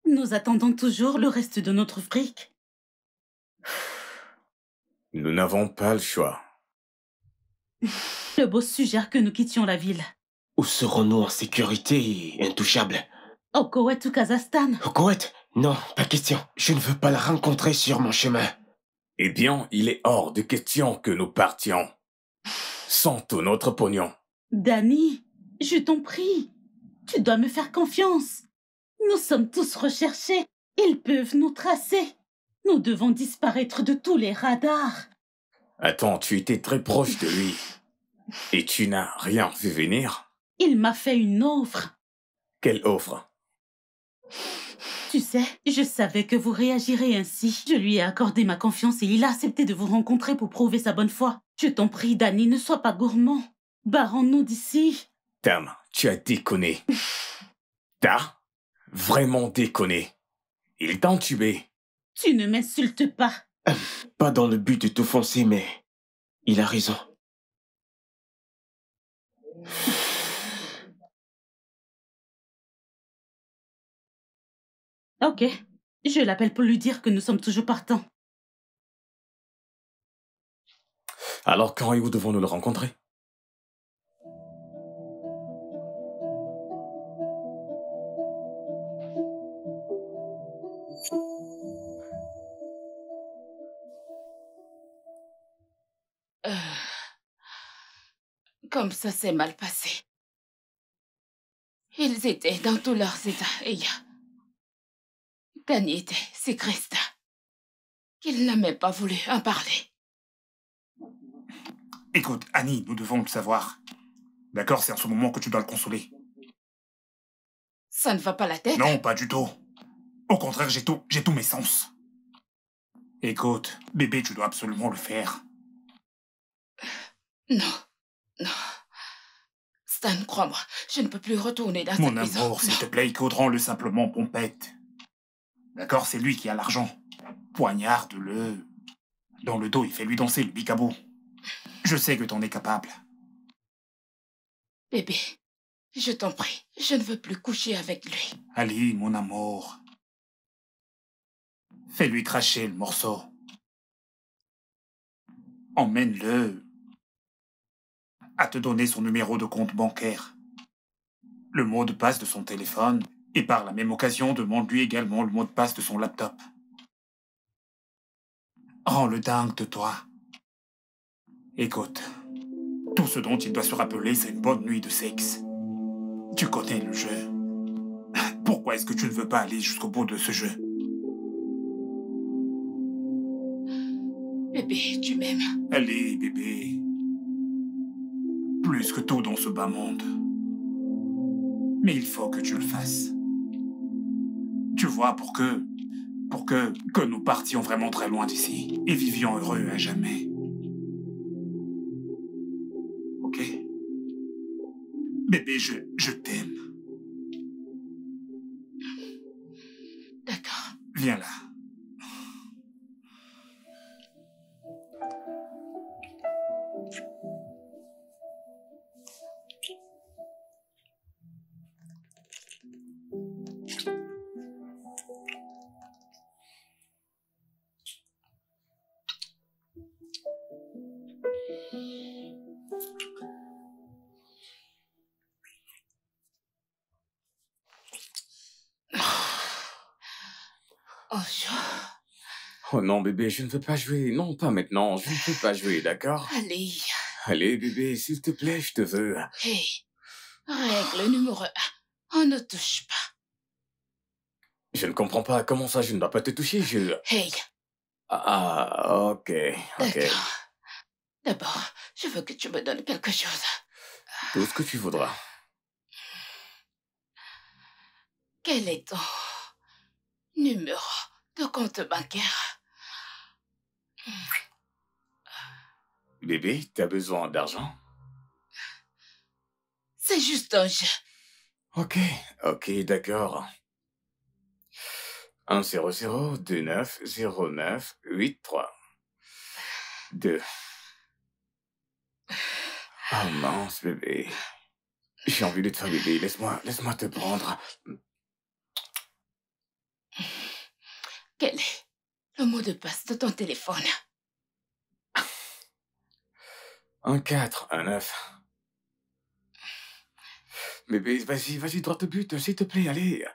Nous attendons toujours le reste de notre fric. Nous n'avons pas le choix. Le boss suggère que nous quittions la ville. Où serons-nous en sécurité, intouchables? Au Koweït ou Kazakhstan. Au Koweït? Non, pas question. Je ne veux pas la rencontrer sur mon chemin. Eh bien, il est hors de question que nous partions. Sans tout notre pognon. Danny, je t'en prie. Tu dois me faire confiance. Nous sommes tous recherchés. Ils peuvent nous tracer. Nous devons disparaître de tous les radars. Attends, tu étais très proche de lui. Et tu n'as rien vu venir? Il m'a fait une offre. Quelle offre? Tu sais, je savais que vous réagirez ainsi. Je lui ai accordé ma confiance et il a accepté de vous rencontrer pour prouver sa bonne foi. Je t'en prie, Danny, ne sois pas gourmand. Barrons-nous d'ici. Tam, tu as déconné. Ta? Vraiment déconné. Il t'a entubé. Tu ne m'insultes pas. Euh, pas dans le but de t'offenser, mais il a raison. Ok. Je l'appelle pour lui dire que nous sommes toujours partants. Alors quand et où devons-nous le rencontrer? Comme ça s'est mal passé. Ils étaient dans tous leurs états et Danny était si cresta qu'il n'a même pas voulu en parler. Écoute, Annie, nous devons le savoir. D'accord, c'est en ce moment que tu dois le consoler. Ça ne va pas la tête? Non, pas du tout. Au contraire, j'ai tout, j'ai tous mes sens. Écoute, bébé, tu dois absolument le faire. Non. Non. Stan, crois-moi, je ne peux plus retourner dans cette maison. Mon amour, s'il te plaît, écoute, rends-le simplement pompette. D'accord, c'est lui qui a l'argent. Poignarde-le. Dans le dos, il fait lui danser le bicabo. Je sais que t'en es capable. Bébé, je t'en prie, je ne veux plus coucher avec lui. Allez, mon amour. Fais-lui cracher le morceau. Emmène-le. À te donner son numéro de compte bancaire. Le mot de passe de son téléphone, et par la même occasion, demande-lui également le mot de passe de son laptop. Rends-le dingue de toi. Écoute, tout ce dont il doit se rappeler, c'est une bonne nuit de sexe. Tu connais le jeu. Pourquoi est-ce que tu ne veux pas aller jusqu'au bout de ce jeu? Bébé, tu m'aimes. Allez, bébé. Plus que tout dans ce bas monde. Mais il faut que tu le fasses. Tu vois, pour que... Pour que... Que nous partions vraiment très loin d'ici. Et vivions heureux à jamais. Ok? Bébé, je... Je t'aime. D'accord. Viens là. Oh, je... oh non, bébé, je ne veux pas jouer. Non, pas maintenant. Je ne peux pas jouer, d'accord? Allez. Allez, bébé, s'il te plaît, je te veux. Hé, hey, règle numéro un. On ne touche pas. Je ne comprends pas. Comment ça, je ne dois pas te toucher, je... Hey. Ah, ok, ok. D'abord, je veux que tu me donnes quelque chose. Tout ce que tu voudras. Quel est ton numéro de compte bancaire? Bébé, t'as besoin d'argent? C'est juste un jeu. Ok, ok, d'accord. un zéro zéro deux neuf zéro neuf huit trois. deux. Oh mince, bébé. J'ai envie de te faire, bébé. Laisse-moi, laisse-moi te prendre. Quel est le mot de passe de ton téléphone? un quatre un neuf. Bébé, vas-y, vas-y, droit au but, s'il te plaît, allez.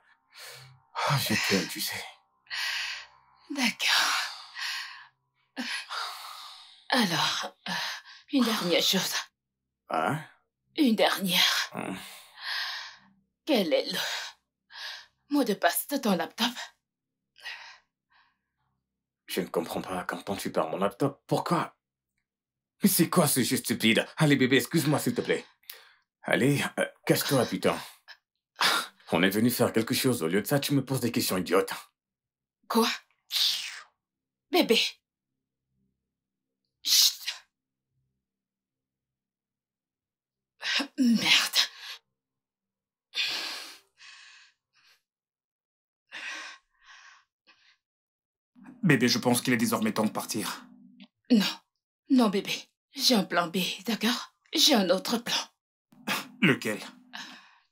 Oh, je t'aime, tu sais. D'accord. Alors, une dernière chose. Hein? Une dernière. Hum. Quel est le mot de passe de ton laptop? Je ne comprends pas. Qu'entends-tu par mon laptop? Pourquoi? Mais c'est quoi ce jeu stupide? Allez bébé, excuse-moi s'il te plaît. Allez, euh, cache-toi putain. On est venu faire quelque chose, au lieu de ça tu me poses des questions idiotes. Quoi? Bébé. Chut. Merde. Bébé, je pense qu'il est désormais temps de partir. Non. Non, bébé. J'ai un plan B, d'accord? J'ai un autre plan. Lequel?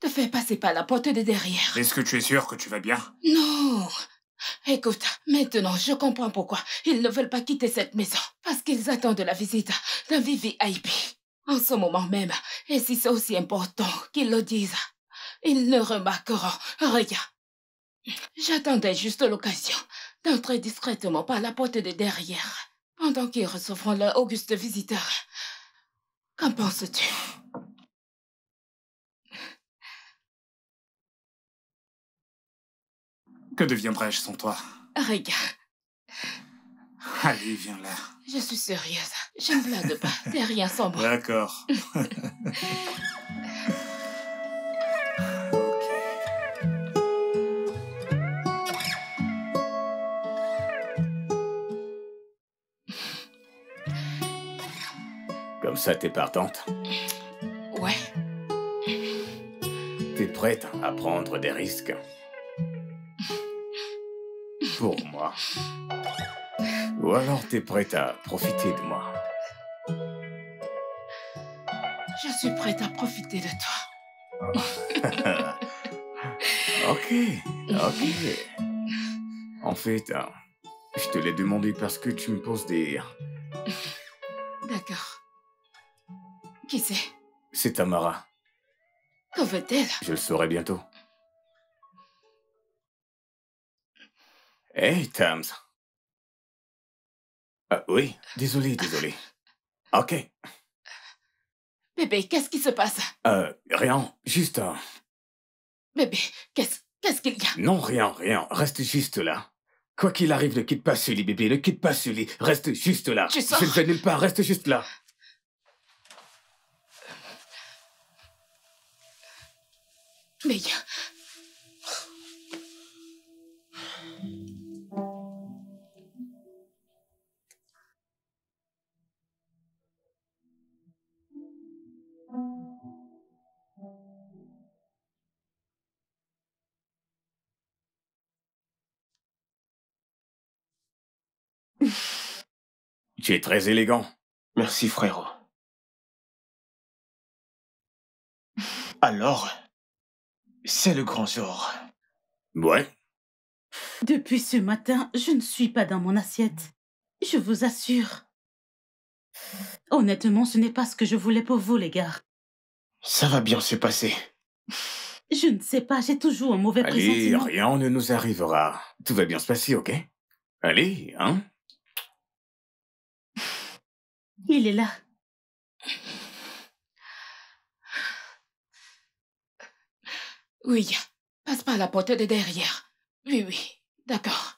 Te fais passer par la porte de derrière. Est-ce que tu es sûr que tu vas bien? Non. Écoute, maintenant, je comprends pourquoi ils ne veulent pas quitter cette maison. Parce qu'ils attendent la visite d'un V V I P. En ce moment même, et si c'est aussi important qu'ils le disent, ils ne remarqueront rien. J'attendais juste l'occasion d'entrer discrètement par la porte de derrière, pendant qu'ils recevront leur auguste visiteur. Qu'en penses-tu? Que deviendrais-je sans toi? Regarde. Allez, viens là. Je suis sérieuse. Je ne blague pas. T'es rien sans moi. D'accord. Comme ça, t'es partante? Ouais. T'es prête à prendre des risques? Pour moi? Ou alors t'es prête à profiter de moi? Je suis prête à profiter de toi. Ok, ok. En fait, je te l'ai demandé parce que tu me poses des... D'accord. Qui c'est? C'est Tamara. Que veut-elle? Je le saurai bientôt. Hey, Tams. Ah, oui, désolé, désolé. Ok. Bébé, qu'est-ce qui se passe? Euh, rien, juste un... Bébé, qu'est-ce qu'est-ce qu'il y a? Non, rien, rien, reste juste là. Quoi qu'il arrive, ne quitte pas ce lit, bébé, ne quitte pas ce lit, reste juste là. Tu sors? Je ne vais nulle part, reste juste là. Mais... Tu es très élégant. Merci, frérot. Alors, c'est le grand jour. Ouais. Depuis ce matin, je ne suis pas dans mon assiette. Je vous assure. Honnêtement, ce n'est pas ce que je voulais pour vous, les gars. Ça va bien se passer. Je ne sais pas, j'ai toujours un mauvais pressentiment. Allez, rien ne nous arrivera. Tout va bien se passer, ok? Allez, hein? Il est là. Oui, passe par la porte de derrière. Oui, oui, d'accord.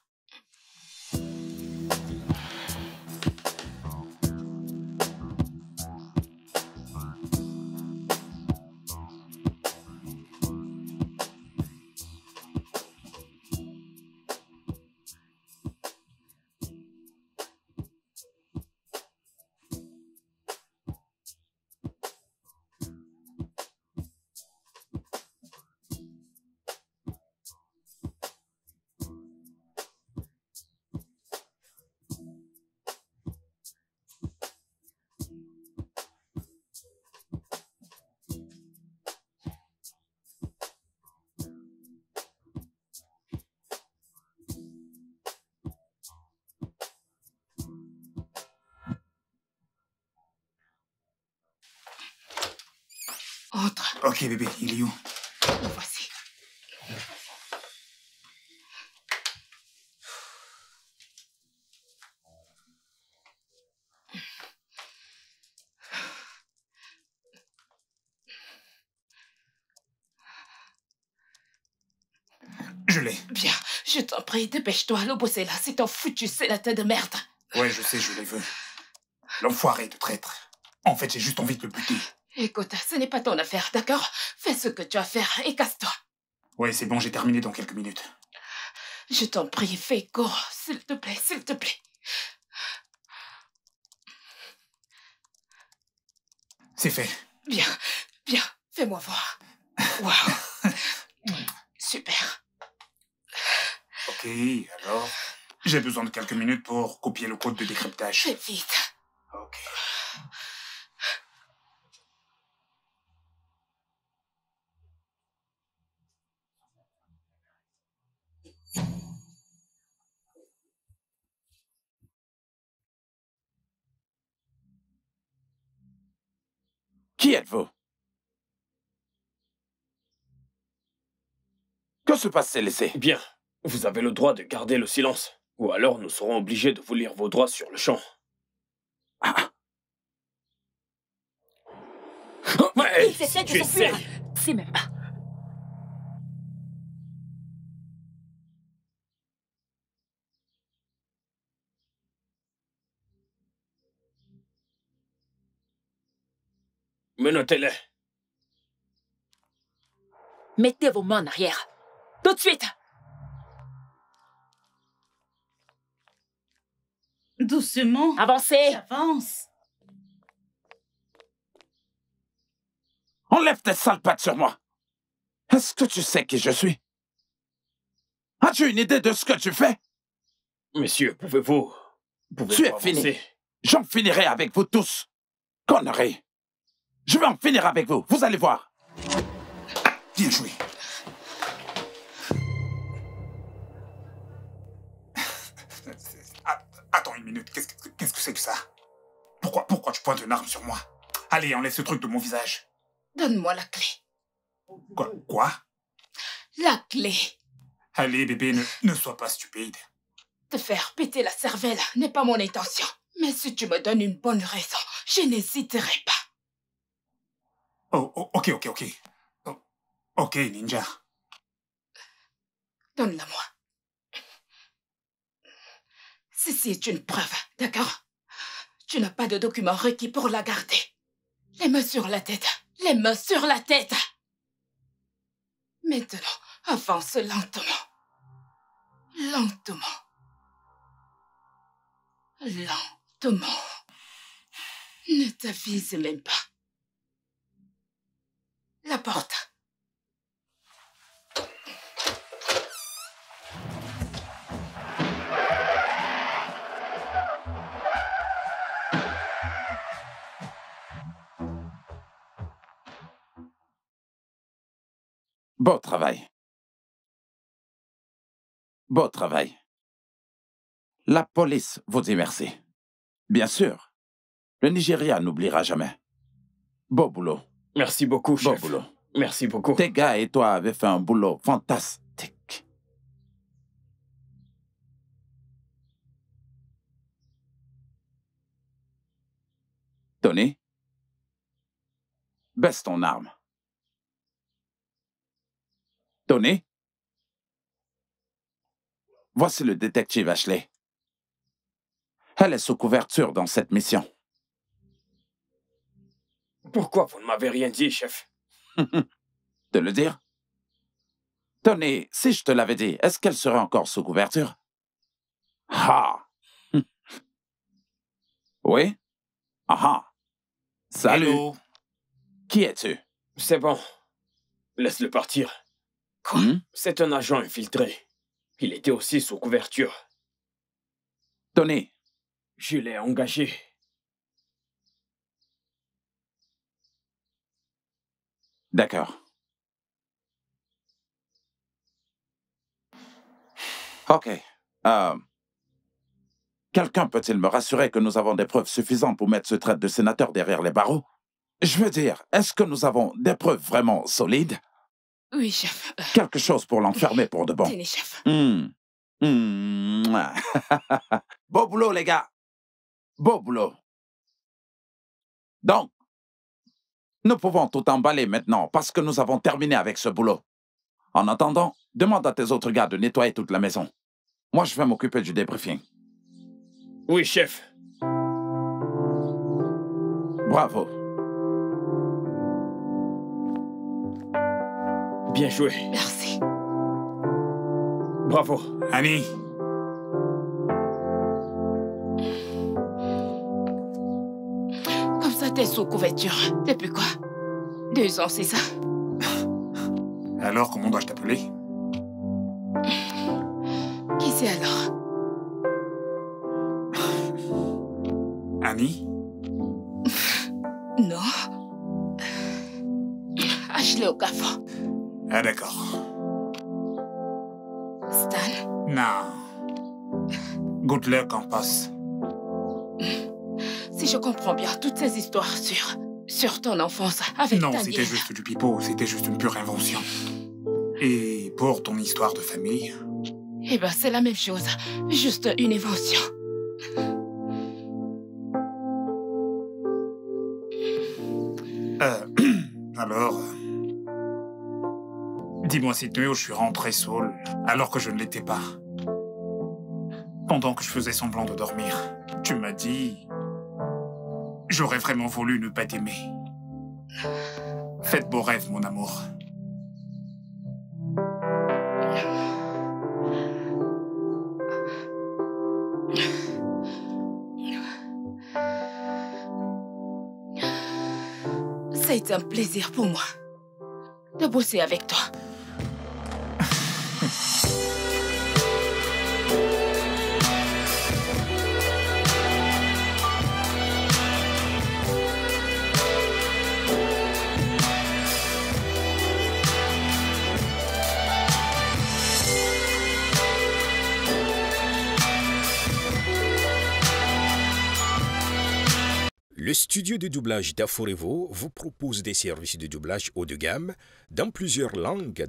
Ok, bébé, il est où? Le voici. Je l'ai. Bien, je t'en prie, dépêche-toi, le boss est là, c'est ton foutu, c'est la tête de merde. Ouais, je sais, je les veux. L'enfoiré de traître. En fait, j'ai juste envie de le buter. Écoute, ce n'est pas ton affaire, d'accord? Fais ce que tu as à faire et casse-toi. Ouais, c'est bon, j'ai terminé dans quelques minutes. Je t'en prie, fais court, s'il te plaît, s'il te plaît. C'est fait. Bien, bien, fais-moi voir. Waouh. Super. Ok, alors? J'ai besoin de quelques minutes pour copier le code de décryptage. Fais vite. Ok. Qui êtes-vous? Que se passe-t-il ici? Bien, vous avez le droit de garder le silence, ou alors nous serons obligés de vous lire vos droits sur le champ. Ah. Oh, mais ils essaient de s'enfuir. C'est même pas. Notez-les. Mettez vos mains en arrière. Tout de suite. Doucement. Avancez. Avance. Enlève tes sales pattes sur moi. Est-ce que tu sais qui je suis? As-tu une idée de ce que tu fais? Messieurs, pouvez-vous... Pouvez-vous tu es fini. J'en finirai avec vous tous. Conneries. Je vais en finir avec vous, vous allez voir. Bien joué. Attends une minute, qu'est-ce que c'est -ce que, que ça? Pourquoi, pourquoi tu pointes une arme sur moi? Allez, enlève ce truc de mon visage. Donne-moi la clé. Quoi, quoi? La clé. Allez bébé, ne, ne sois pas stupide. Te faire péter la cervelle n'est pas mon intention. Mais si tu me donnes une bonne raison, je n'hésiterai pas. Oh, oh, ok, ok, ok. Oh, ok, ninja. Donne-la-moi. Ceci est une preuve, d'accord? Tu n'as pas de document requis pour la garder. Les mains sur la tête. Les mains sur la tête. Maintenant, avance lentement. Lentement. Lentement. Ne t'avise même pas. La porte. Beau travail. Beau travail. La police vous dit merci. Bien sûr, le Nigeria n'oubliera jamais. Beau boulot. Merci beaucoup, chef. Beau boulot. Merci beaucoup. Tes gars et toi avaient fait un boulot fantastique. Tony, baisse ton arme. Tony, voici le détective Ashley. Elle est sous couverture dans cette mission. Pourquoi vous ne m'avez rien dit, chef? De le dire? Tony, si je te l'avais dit, est-ce qu'elle serait encore sous couverture? Ah! Oui? Ah! Salut! Hello. Qui es-tu? C'est bon. Laisse-le partir. Quoi? Hmm? C'est un agent infiltré. Il était aussi sous couverture. Tony. Je l'ai engagé. D'accord. Ok. Euh, Quelqu'un peut-il me rassurer que nous avons des preuves suffisantes pour mettre ce traître de sénateur derrière les barreaux? Je veux dire, est-ce que nous avons des preuves vraiment solides? Oui, chef. Euh... Quelque chose pour l'enfermer oui. pour de bon. Tenez, chef. Mmh. Mmh. Beau boulot, les gars. Beau boulot. Donc, nous pouvons tout emballer maintenant parce que nous avons terminé avec ce boulot. En attendant, demande à tes autres gars de nettoyer toute la maison. Moi, je vais m'occuper du débriefing. Oui, chef. Bravo. Bien joué. Merci. Bravo. Annie. Comme ça, t'es sous couverture. Depuis quoi? Deux ans, c'est ça? Alors, comment dois-je t'appeler? Qui c'est alors? Annie? Non. Ashley Ogafon. Ah, d'accord. Stan? Non. Good luck en passe. Si je comprends bien, toutes ces histoires sur, sur ton enfance avec Non, c'était juste du pipeau. C'était juste une pure invention. Et pour ton histoire de famille? Eh ben, c'est la même chose. Juste une invention. Euh, alors... Dis-moi cette nuit où je suis rentré saoul, alors que je ne l'étais pas. Pendant que je faisais semblant de dormir, tu m'as dit... J'aurais vraiment voulu ne pas t'aimer. Faites beau rêve, mon amour. C'est un plaisir pour moi de bosser avec toi. Le studio de doublage d'Aforevo vous propose des services de doublage haut de gamme dans plusieurs langues.